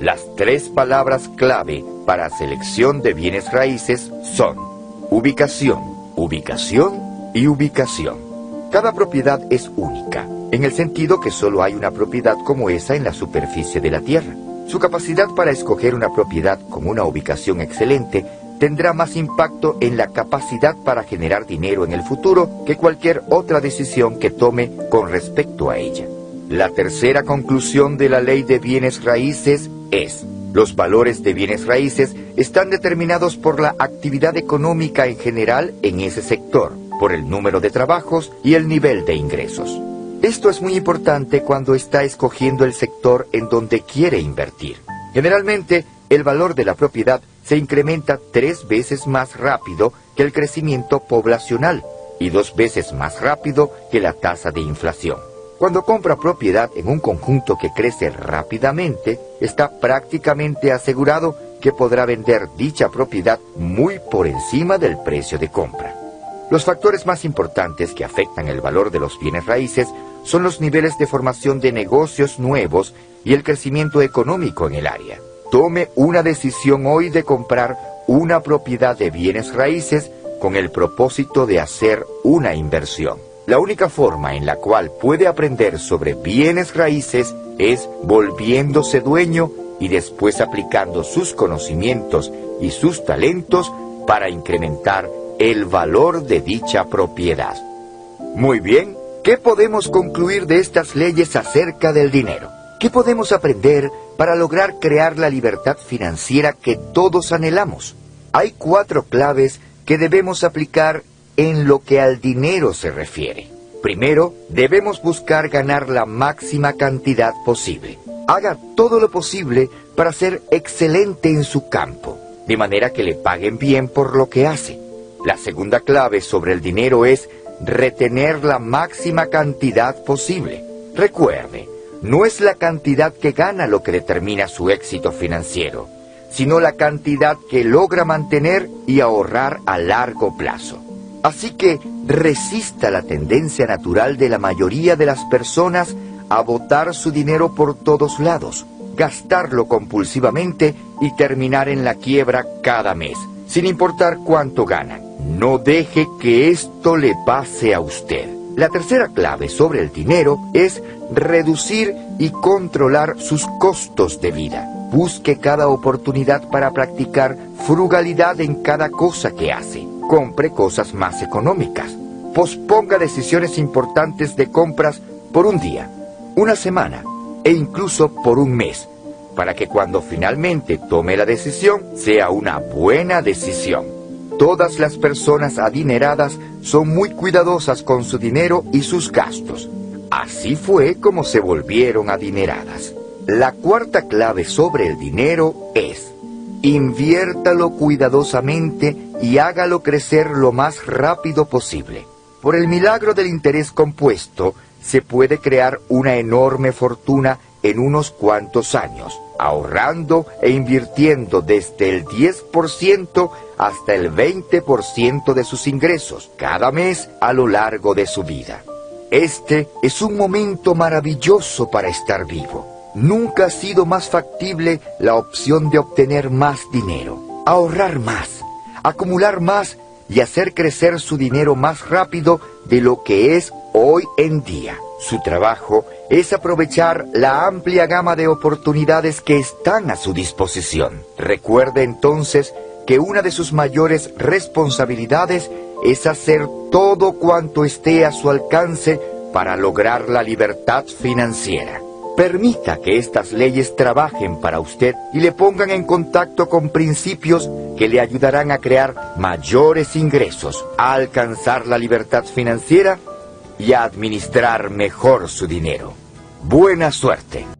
las tres palabras clave para selección de bienes raíces son ubicación, ubicación y ubicación. Cada propiedad es única, en el sentido que solo hay una propiedad como esa en la superficie de la Tierra. Su capacidad para escoger una propiedad con una ubicación excelente tendrá más impacto en la capacidad para generar dinero en el futuro que cualquier otra decisión que tome con respecto a ella. La tercera conclusión de la ley de bienes raíces es: los valores de bienes raíces están determinados por la actividad económica en general en ese sector, por el número de trabajos y el nivel de ingresos. Esto es muy importante cuando está escogiendo el sector en donde quiere invertir. Generalmente, el valor de la propiedad se incrementa tres veces más rápido que el crecimiento poblacional y dos veces más rápido que la tasa de inflación. Cuando compra propiedad en un conjunto que crece rápidamente, está prácticamente asegurado que podrá vender dicha propiedad muy por encima del precio de compra. Los factores más importantes que afectan el valor de los bienes raíces son los niveles de formación de negocios nuevos y el crecimiento económico en el área. Tome una decisión hoy de comprar una propiedad de bienes raíces con el propósito de hacer una inversión. La única forma en la cual puede aprender sobre bienes raíces es volviéndose dueño y después aplicando sus conocimientos y sus talentos para incrementar el valor de dicha propiedad. Muy bien, ¿qué podemos concluir de estas leyes acerca del dinero? ¿Qué podemos aprender para lograr crear la libertad financiera que todos anhelamos? Hay cuatro claves que debemos aplicar en lo que al dinero se refiere. Primero, debemos buscar ganar la máxima cantidad posible. Haga todo lo posible para ser excelente en su campo. de manera que le paguen bien por lo que hace. La segunda clave sobre el dinero es retener la máxima cantidad posible. Recuerde, no es la cantidad que gana lo que determina su éxito financiero, sino la cantidad que logra mantener y ahorrar a largo plazo. Así que resista la tendencia natural de la mayoría de las personas a botar su dinero por todos lados, gastarlo compulsivamente y terminar en la quiebra cada mes, sin importar cuánto ganan. No deje que esto le pase a usted. La tercera clave sobre el dinero es reducir y controlar sus costos de vida. Busque cada oportunidad para practicar frugalidad en cada cosa que hace. Compre cosas más económicas. Posponga decisiones importantes de compras por un día, una semana e incluso por un mes, para que cuando finalmente tome la decisión, sea una buena decisión. Todas las personas adineradas son muy cuidadosas con su dinero y sus gastos. Así fue como se volvieron adineradas. La cuarta clave sobre el dinero es: inviértalo cuidadosamente y hágalo crecer lo más rápido posible. Por el milagro del interés compuesto, se puede crear una enorme fortuna en unos cuantos años, ahorrando e invirtiendo desde el diez por ciento hasta el veinte por ciento de sus ingresos cada mes a lo largo de su vida. Este es un momento maravilloso para estar vivo. Nunca ha sido más factible la opción de obtener más dinero, ahorrar más, acumular más y hacer crecer su dinero más rápido de lo que es hoy en día. Su trabajo es aprovechar la amplia gama de oportunidades que están a su disposición. Recuerde entonces que una de sus mayores responsabilidades es hacer todo cuanto esté a su alcance para lograr la libertad financiera. Permita que estas leyes trabajen para usted y le pongan en contacto con principios que le ayudarán a crear mayores ingresos, a alcanzar la libertad financiera y a administrar mejor su dinero. Buena suerte.